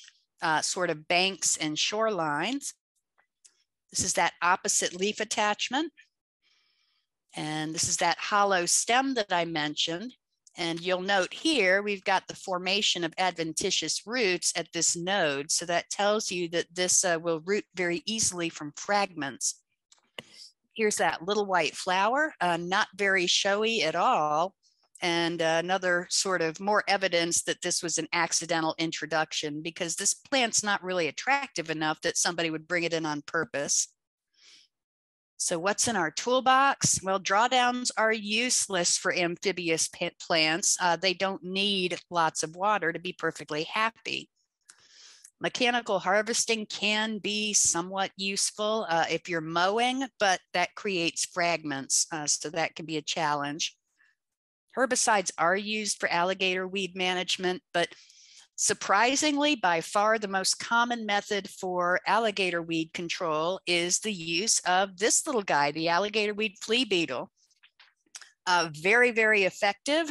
uh, sort of banks and shorelines. This is that opposite leaf attachment. And this is that hollow stem that I mentioned. And you'll note here, we've got the formation of adventitious roots at this node. So that tells you that this uh, will root very easily from fragments. Here's that little white flower, uh, not very showy at all. And uh, another sort of more evidence that this was an accidental introduction, because this plant's not really attractive enough that somebody would bring it in on purpose. So what's in our toolbox? Well, drawdowns are useless for amphibious plants. Uh, they don't need lots of water to be perfectly happy. Mechanical harvesting can be somewhat useful uh, if you're mowing, but that creates fragments, uh, so that can be a challenge. Herbicides are used for alligator weed management, but surprisingly, by far the most common method for alligator weed control is the use of this little guy, the alligator weed flea beetle. Uh, very, very effective.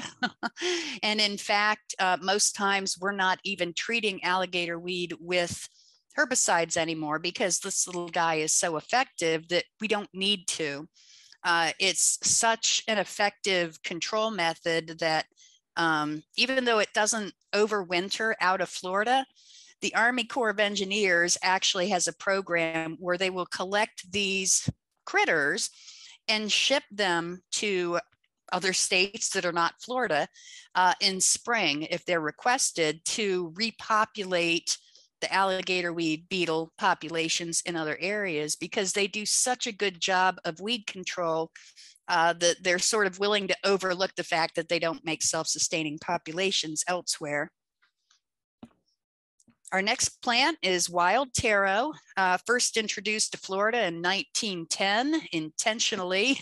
And in fact, uh, most times we're not even treating alligator weed with herbicides anymore because this little guy is so effective that we don't need to. Uh, it's such an effective control method that um, even though it doesn't overwinter out of Florida, the Army Corps of Engineers actually has a program where they will collect these critters and ship them to other states that are not Florida uh, in spring, if they're requested, to repopulate the alligator weed beetle populations in other areas, because they do such a good job of weed control uh, that they're sort of willing to overlook the fact that they don't make self-sustaining populations elsewhere. Our next plant is wild taro, uh, first introduced to Florida in nineteen ten, intentionally,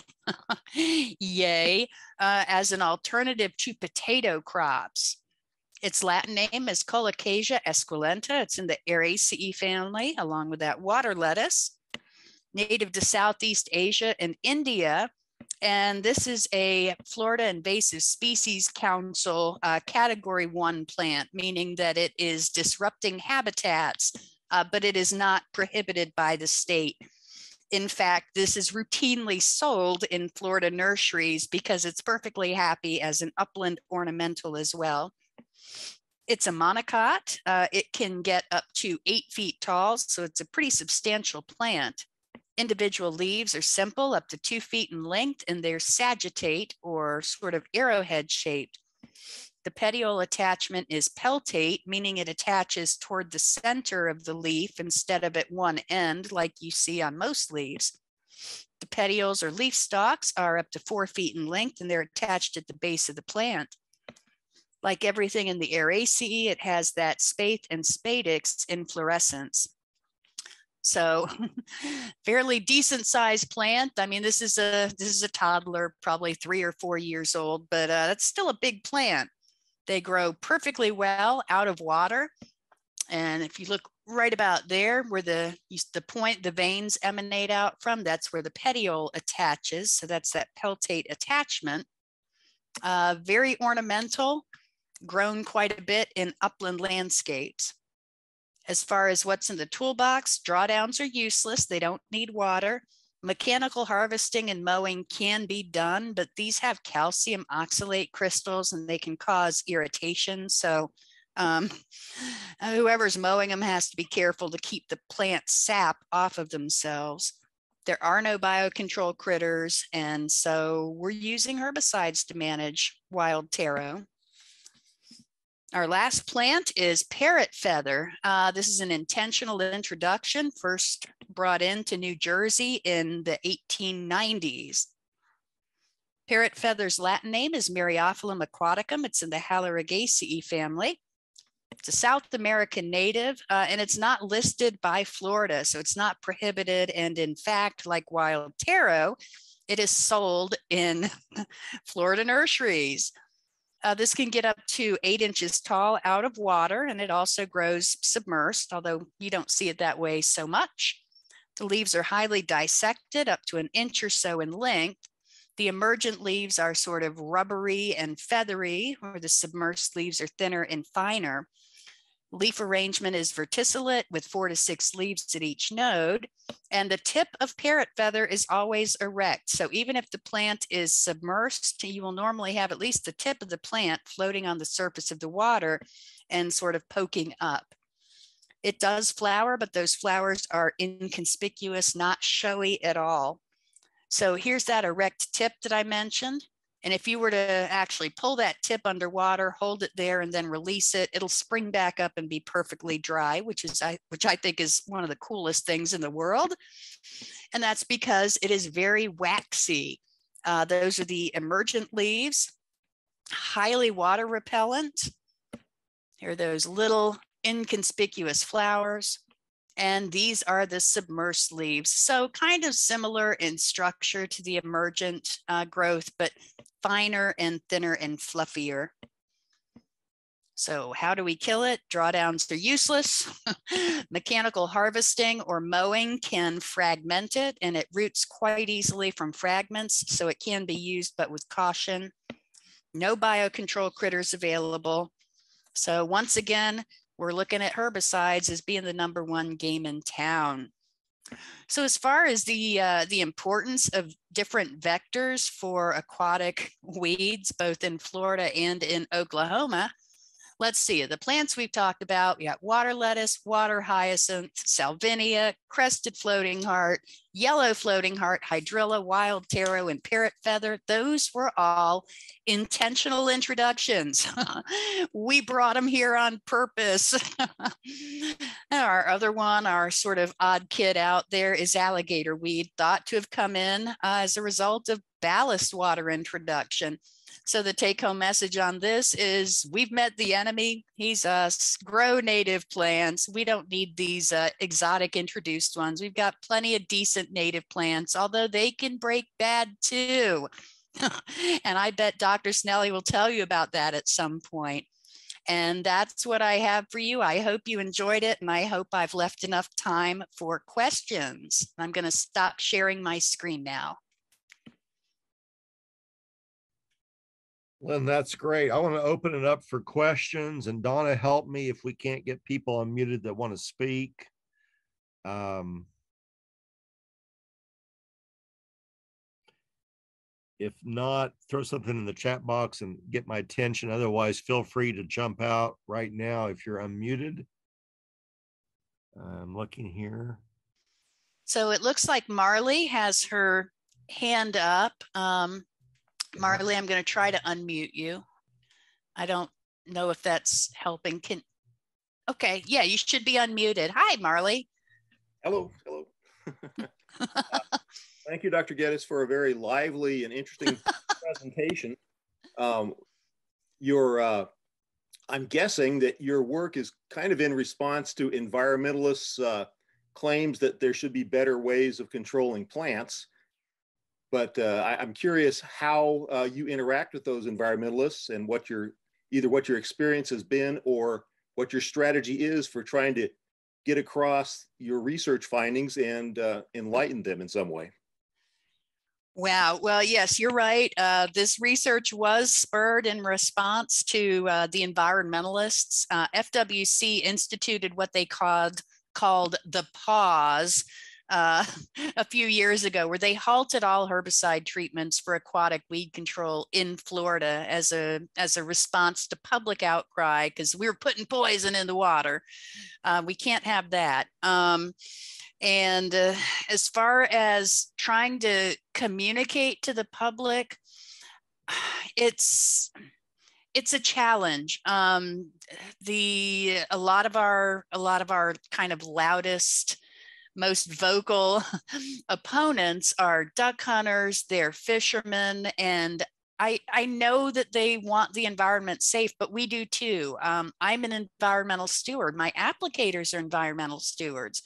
yay, uh, as an alternative to potato crops. Its Latin name is Colocasia esculenta. It's in the Araceae family, along with that water lettuce. Native to Southeast Asia and India. And this is a Florida Invasive Species Council uh, Category one plant, meaning that it is disrupting habitats, uh, but it is not prohibited by the state. In fact, this is routinely sold in Florida nurseries because it's perfectly happy as an upland ornamental as well. It's a monocot. Uh, it can get up to eight feet tall, so it's a pretty substantial plant. Individual leaves are simple, up to two feet in length, and they're sagittate or sort of arrowhead shaped. The petiole attachment is peltate, meaning it attaches toward the center of the leaf instead of at one end like you see on most leaves. The petioles or leaf stalks are up to four feet in length, and they're attached at the base of the plant. Like everything in the Araceae, it has that spathe and spadix inflorescence. So fairly decent sized plant. I mean, this is a this is a toddler, probably three or four years old, but uh, that's still a big plant. They grow perfectly well out of water. And if you look right about there where the, the point the veins emanate out from, that's where the petiole attaches. So that's that peltate attachment. Uh, very ornamental, grown quite a bit in upland landscapes. As far as what's in the toolbox, drawdowns are useless. They don't need water. Mechanical harvesting and mowing can be done, but these have calcium oxalate crystals and they can cause irritation. So um, whoever's mowing them has to be careful to keep the plant sap off of themselves. There are no biocontrol critters, and so we're using herbicides to manage wild taro. Our last plant is parrot feather. Uh, this is an intentional introduction, first brought into New Jersey in the eighteen nineties. Parrot feather's Latin name is Myriophyllum aquaticum. It's in the Halorigaceae family. It's a South American native, uh, and it's not listed by Florida, so it's not prohibited. And in fact, like wild taro, it is sold in Florida nurseries. Uh, this can get up to eight inches tall out of water, and it also grows submersed, although you don't see it that way so much. The leaves are highly dissected, up to an inch or so in length. The emergent leaves are sort of rubbery and feathery, where the submersed leaves are thinner and finer. Leaf arrangement is verticillate with four to six leaves at each node, and the tip of parrot feather is always erect. So even if the plant is submersed, you will normally have at least the tip of the plant floating on the surface of the water and sort of poking up. It does flower, but those flowers are inconspicuous, not showy at all. So here's that erect tip that I mentioned. And if you were to actually pull that tip underwater, hold it there, and then release it, it'll spring back up and be perfectly dry, which is I, which I think is one of the coolest things in the world. And that's because it is very waxy. Uh, those are the emergent leaves, highly water repellent. Here are those little inconspicuous flowers. And these are the submersed leaves. So kind of similar in structure to the emergent uh, growth, but finer and thinner and fluffier. So how do we kill it? Drawdowns are useless. Mechanical harvesting or mowing can fragment it, and it roots quite easily from fragments. So it can be used, but with caution. No biocontrol critters available. So once again, we're looking at herbicides as being the number one game in town. So as far as the, uh, the importance of different vectors for aquatic weeds, both in Florida and in Oklahoma, let's see, the plants we've talked about, we got water lettuce, water hyacinth, salvinia, crested floating heart, yellow floating heart, hydrilla, wild taro, and parrot feather. Those were all intentional introductions. We brought them here on purpose. Our other one, our sort of odd kid out there, is alligator weed, thought to have come in uh, as a result of ballast water introduction. So the take-home message on this is we've met the enemy. He's us. Grow native plants. We don't need these uh, exotic introduced ones. We've got plenty of decent native plants, although they can break bad too. And I bet Doctor Snelly will tell you about that at some point. And that's what I have for you. I hope you enjoyed it, and I hope I've left enough time for questions. I'm going to stop sharing my screen now. Lynn, that's great. I want to open it up for questions, and Donna, help me if we can't get people unmuted that want to speak. Um, if not, throw something in the chat box and get my attention. Otherwise, feel free to jump out right now if you're unmuted. I'm looking here. So it looks like Marley has her hand up. Um, Marley, I'm going to try to unmute you. I don't know if that's helping. Can okay, yeah, you should be unmuted. Hi, Marley. Hello, hello. uh, thank you, Doctor Gettys, for a very lively and interesting presentation. Um, your, uh, I'm guessing that your work is kind of in response to environmentalists' uh, claims that there should be better ways of controlling plants. But uh, I, I'm curious how uh, you interact with those environmentalists and what your, either what your experience has been or what your strategy is for trying to get across your research findings and uh, enlighten them in some way. Wow. Well, yes, you're right. Uh, this research was spurred in response to uh, the environmentalists. Uh, F W C instituted what they called called the pause uh, a few years ago, where they halted all herbicide treatments for aquatic weed control in Florida as a as a response to public outcry because we were putting poison in the water. Uh, we can't have that. Um, and uh, as far as trying to communicate to the public, it's it's a challenge. Um, the a lot of our a lot of our kind of loudest, most vocal opponents are duck hunters, they're fishermen, and I, I know that they want the environment safe, but we do too. Um, I'm an environmental steward. My applicators are environmental stewards.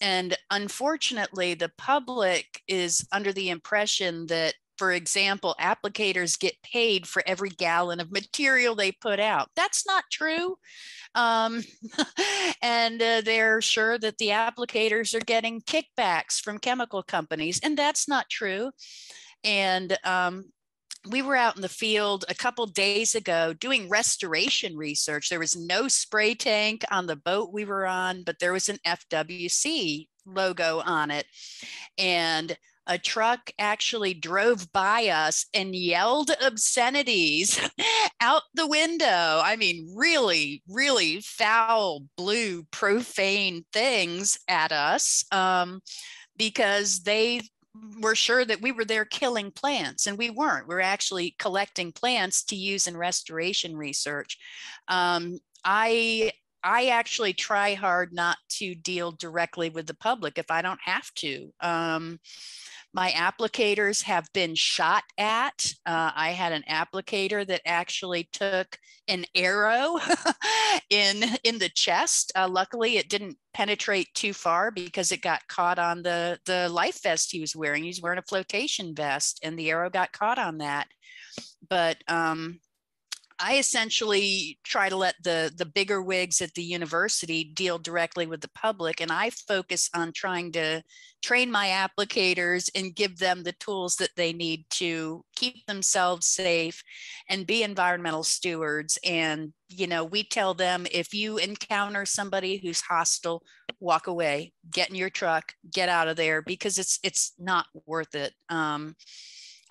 And unfortunately, the public is under the impression that, for example, applicators get paid for every gallon of material they put out. That's not true. Um, and uh, they're sure that the applicators are getting kickbacks from chemical companies, and that's not true. And um, we were out in the field a couple days ago doing restoration research. There was no spray tank on the boat we were on, but there was an F W C logo on it. And a truck actually drove by us and yelled obscenities out the window. I mean, really, really foul, blue, profane things at us um, because they were sure that we were there killing plants, and we weren't. We were actually collecting plants to use in restoration research. Um, I I actually try hard not to deal directly with the public if I don't have to. Um, my applicators have been shot at. Uh, I had an applicator that actually took an arrow in, in the chest. Uh, luckily, it didn't penetrate too far because it got caught on the, the life vest he was wearing. He's wearing a flotation vest, and the arrow got caught on that. But um, I essentially try to let the, the bigger wigs at the university deal directly with the public, and I focus on trying to train my applicators and give them the tools that they need to keep themselves safe and be environmental stewards. And, you know, we tell them, if you encounter somebody who's hostile, walk away, get in your truck, get out of there, because it's, it's not worth it. Um,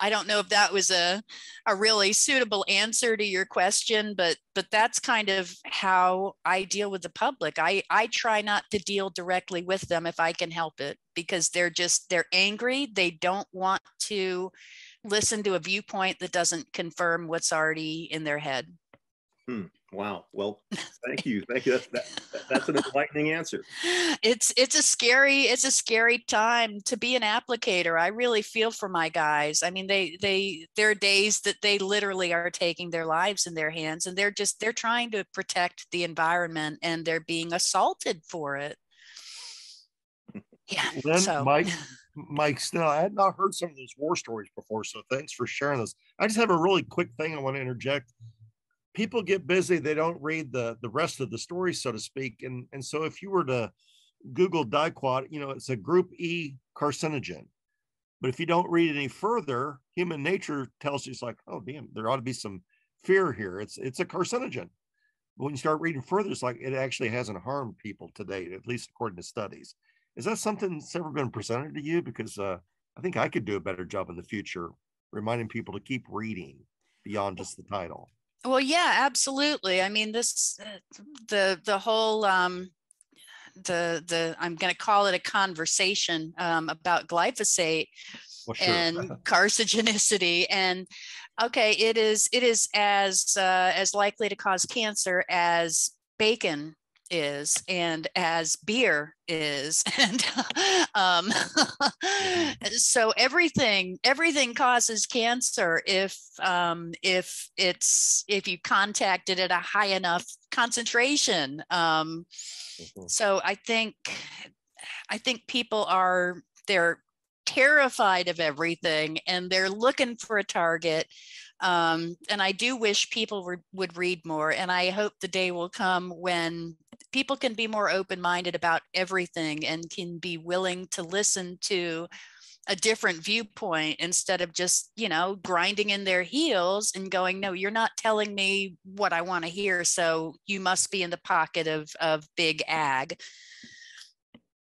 I don't know if that was a, a really suitable answer to your question, but but that's kind of how I deal with the public. I, I try not to deal directly with them if I can help it, because they're just, they're angry. They don't want to listen to a viewpoint that doesn't confirm what's already in their head. Hmm. Wow. Well, thank you. Thank you. That's, that, that's an enlightening answer. It's it's a scary it's a scary time to be an applicator. I really feel for my guys. I mean, they they there are days that they literally are taking their lives in their hands, and they're just they're trying to protect the environment, and they're being assaulted for it. Yeah. Lynn, so. Mike, Mike Snell, I had not heard some of those war stories before, so thanks for sharing this. I just have a really quick thing I want to interject. People get busy, they don't read the, the rest of the story, so to speak. And, and so if you were to Google Diquat, you know, it's a group E carcinogen. But if you don't read any further, human nature tells you, it's like, oh, damn, there ought to be some fear here. It's, it's a carcinogen. But when you start reading further, it's like it actually hasn't harmed people to date, at least according to studies. Is that something that's ever been presented to you? Because uh, I think I could do a better job in the future reminding people to keep reading beyond just the title. Well, yeah, absolutely. I mean, this, the, the whole, um, the, the I'm going to call it a conversation um, about glyphosate well, sure. and carcinogenicity. And okay, it is it is as uh, as likely to cause cancer as bacon is and as beer is, and um, so everything everything causes cancer if um, if it's if you contact it at a high enough concentration. Um, mm-hmm. So I think I think people are they're terrified of everything and they're looking for a target. Um, and I do wish people were, would read more, and I hope the day will come when people can be more open-minded about everything and can be willing to listen to a different viewpoint instead of just, you know, grinding in their heels and going, no, you're not telling me what I want to hear, so you must be in the pocket of, of big ag.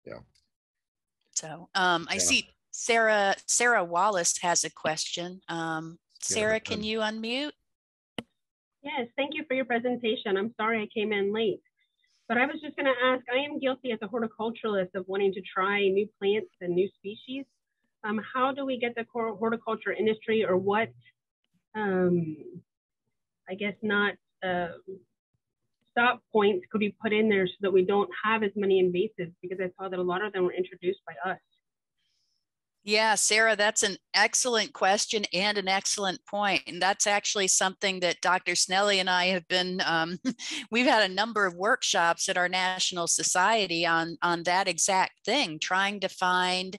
Yeah. So um, I yeah. see Sarah, Sarah Wallace has a question. Um, Sarah, can you unmute? Yes, thank you for your presentation. I'm sorry I came in late, but I was just going to ask, I am guilty as a horticulturalist of wanting to try new plants and new species. Um, how do we get the horticulture industry, or what, um, I guess not uh, stop points could be put in there so that we don't have as many invasives, because I saw that a lot of them were introduced by us. Yeah, Sarah, that's an excellent question and an excellent point. And that's actually something that Doctor Snelly and I have been, um, we've had a number of workshops at our National Society on, on that exact thing, trying to find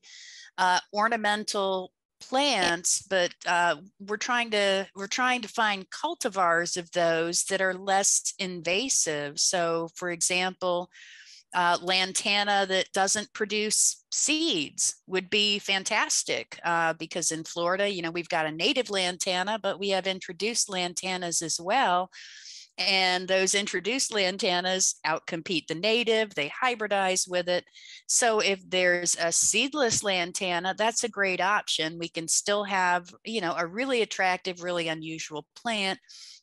uh, ornamental plants, but uh, we're trying to we're trying to find cultivars of those that are less invasive. So, for example, Uh, lantana that doesn't produce seeds would be fantastic uh, because in Florida, you know, we've got a native lantana, but we have introduced lantanas as well. And those introduced lantanas outcompete the native, they hybridize with it. So if there's a seedless lantana, that's a great option. We can still have, you know, a really attractive, really unusual plant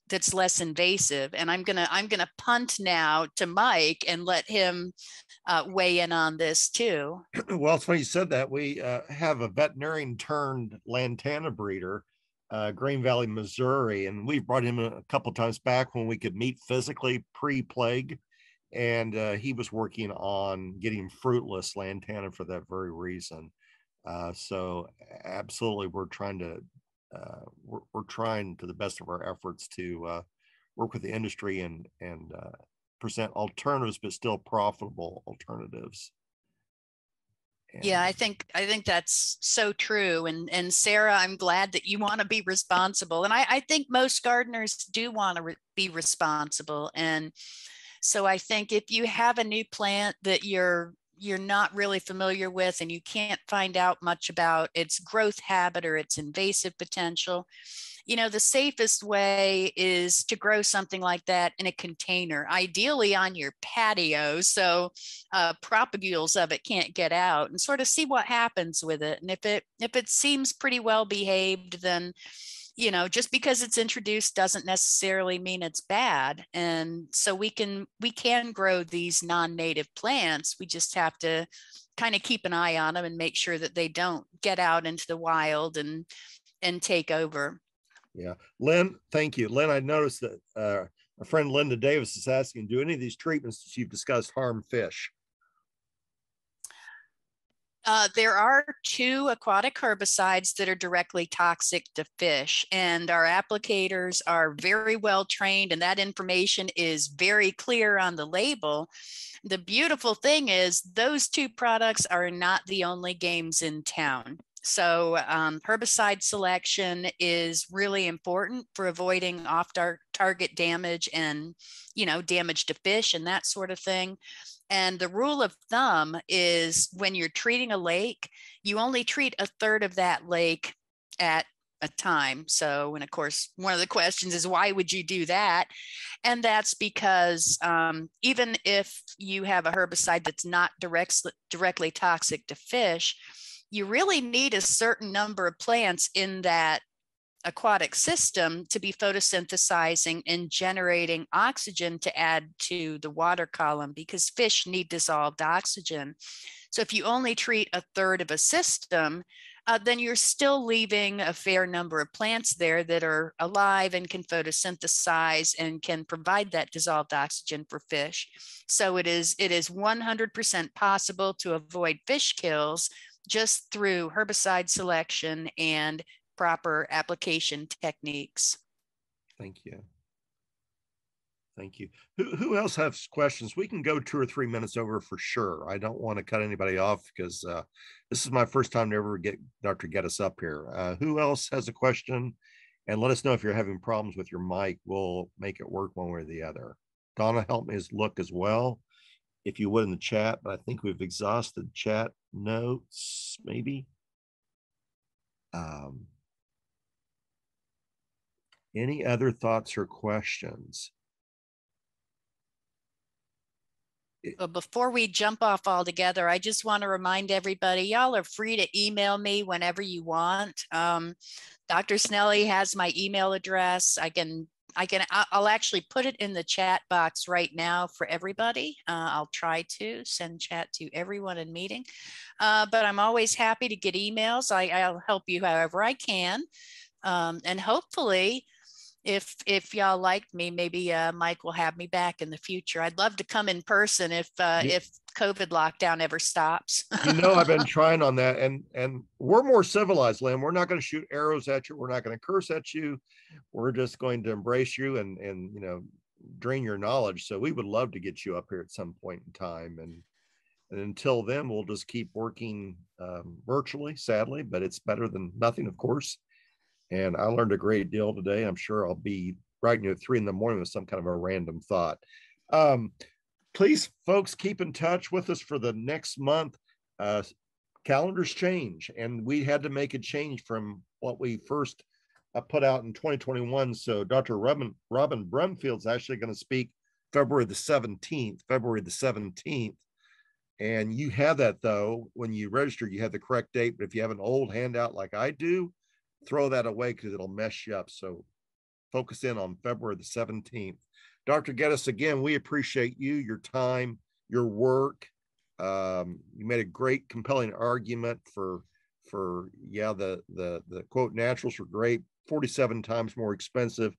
that's less invasive. And I'm gonna I'm gonna punt now to Mike and let him uh, weigh in on this too. Well, it's funny you said that. We uh, have a veterinarian turned lantana breeder, uh, Green Valley, Missouri, and we've brought him a couple times back when we could meet physically pre-plague, and uh, he was working on getting fruitless lantana for that very reason. Uh, so absolutely, we're trying to. Uh, we're, we're trying to the best of our efforts to uh, work with the industry and, and uh, present alternatives, but still profitable alternatives. And yeah, I think I think that's so true. And, and Sarah, I'm glad that you want to be responsible. And I, I think most gardeners do want to re be responsible. And so I think if you have a new plant that you're you're not really familiar with and you can't find out much about its growth habit or its invasive potential, you know, the safest way is to grow something like that in a container, ideally on your patio, so uh, propagules of it can't get out, and sort of see what happens with it. And if it if it seems pretty well behaved, then, you know, just because it's introduced doesn't necessarily mean it's bad. And so we can we can grow these non-native plants. We just have to kind of keep an eye on them and make sure that they don't get out into the wild and and take over. Yeah, Lynn, thank you. Lynn, I noticed that uh, our friend Linda Davis is asking, do any of these treatments that you've discussed harm fish? Uh, there are two aquatic herbicides that are directly toxic to fish, and our applicators are very well trained, and that information is very clear on the label. The beautiful thing is those two products are not the only games in town. So um, herbicide selection is really important for avoiding off-target damage and, you know, damage to fish and that sort of thing. And the rule of thumb is when you're treating a lake, you only treat a third of that lake at a time. So, and of course, one of the questions is, why would you do that? And that's because um, even if you have a herbicide that's not direct, directly toxic to fish, you really need a certain number of plants in that aquatic system to be photosynthesizing and generating oxygen to add to the water column, because fish need dissolved oxygen. So if you only treat a third of a system, uh, then you're still leaving a fair number of plants there that are alive and can photosynthesize and can provide that dissolved oxygen for fish. So it is, it is one hundred percent possible to avoid fish kills just through herbicide selection and proper application techniques. Thank you. Thank you. Who, who else has questions? We can go two or three minutes over for sure. I don't want to cut anybody off because uh, this is my first time to ever get Doctor Gettys up here. Uh, who else has a question? And let us know if you're having problems with your mic. We'll make it work one way or the other. Donna helped me look as well, if you would, in the chat, but I think we've exhausted chat notes, maybe. Um, any other thoughts or questions? Well, before we jump off altogether, I just want to remind everybody, y'all are free to email me whenever you want. Um, Doctor Snelly has my email address. I can I can, I'll actually put it in the chat box right now for everybody. Uh, I'll try to send chat to everyone in meeting, uh, but I'm always happy to get emails. I, I'll help you however I can. Um, and hopefully if, if y'all liked me, maybe uh, Mike will have me back in the future. I'd love to come in person if, uh, yeah. if COVID lockdown ever stops. You know, I've been trying on that, and and we're more civilized, Lynn. We're not going to shoot arrows at you. We're not going to curse at you. We're just going to embrace you and, and, you know, drain your knowledge. So we would love to get you up here at some point in time. And, and until then, we'll just keep working um, virtually, sadly, but it's better than nothing, of course. And I learned a great deal today. I'm sure I'll be writing you at three in the morning with some kind of a random thought. Um, Please, folks, keep in touch with us for the next month. Uh, calendars change, and we had to make a change from what we first uh, put out in twenty twenty-one. So Doctor Robin, Robin Brumfield's actually going to speak February the seventeenth, February the seventeenth. And you have that, though. When you register, you have the correct date. But if you have an old handout like I do, throw that away because it'll mess you up. So focus in on February the seventeenth. Doctor Gettys, again, we appreciate you, your time, your work. Um, you made a great, compelling argument for, for yeah, the, the, the quote, naturals are great, forty-seven times more expensive.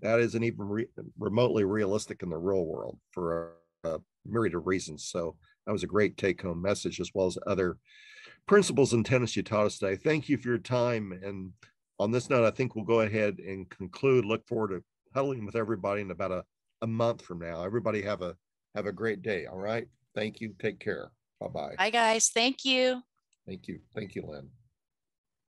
That isn't even re remotely realistic in the real world for a, a myriad of reasons. So that was a great take-home message, as well as other principles and tenets you taught us today. Thank you for your time. And on this note, I think we'll go ahead and conclude. Look forward to huddling with everybody in about a a month from now. Everybody have a have a great day. All right. Thank you. Take care. Bye-bye. Bye, guys. Thank you. Thank you. Thank you, Lynn.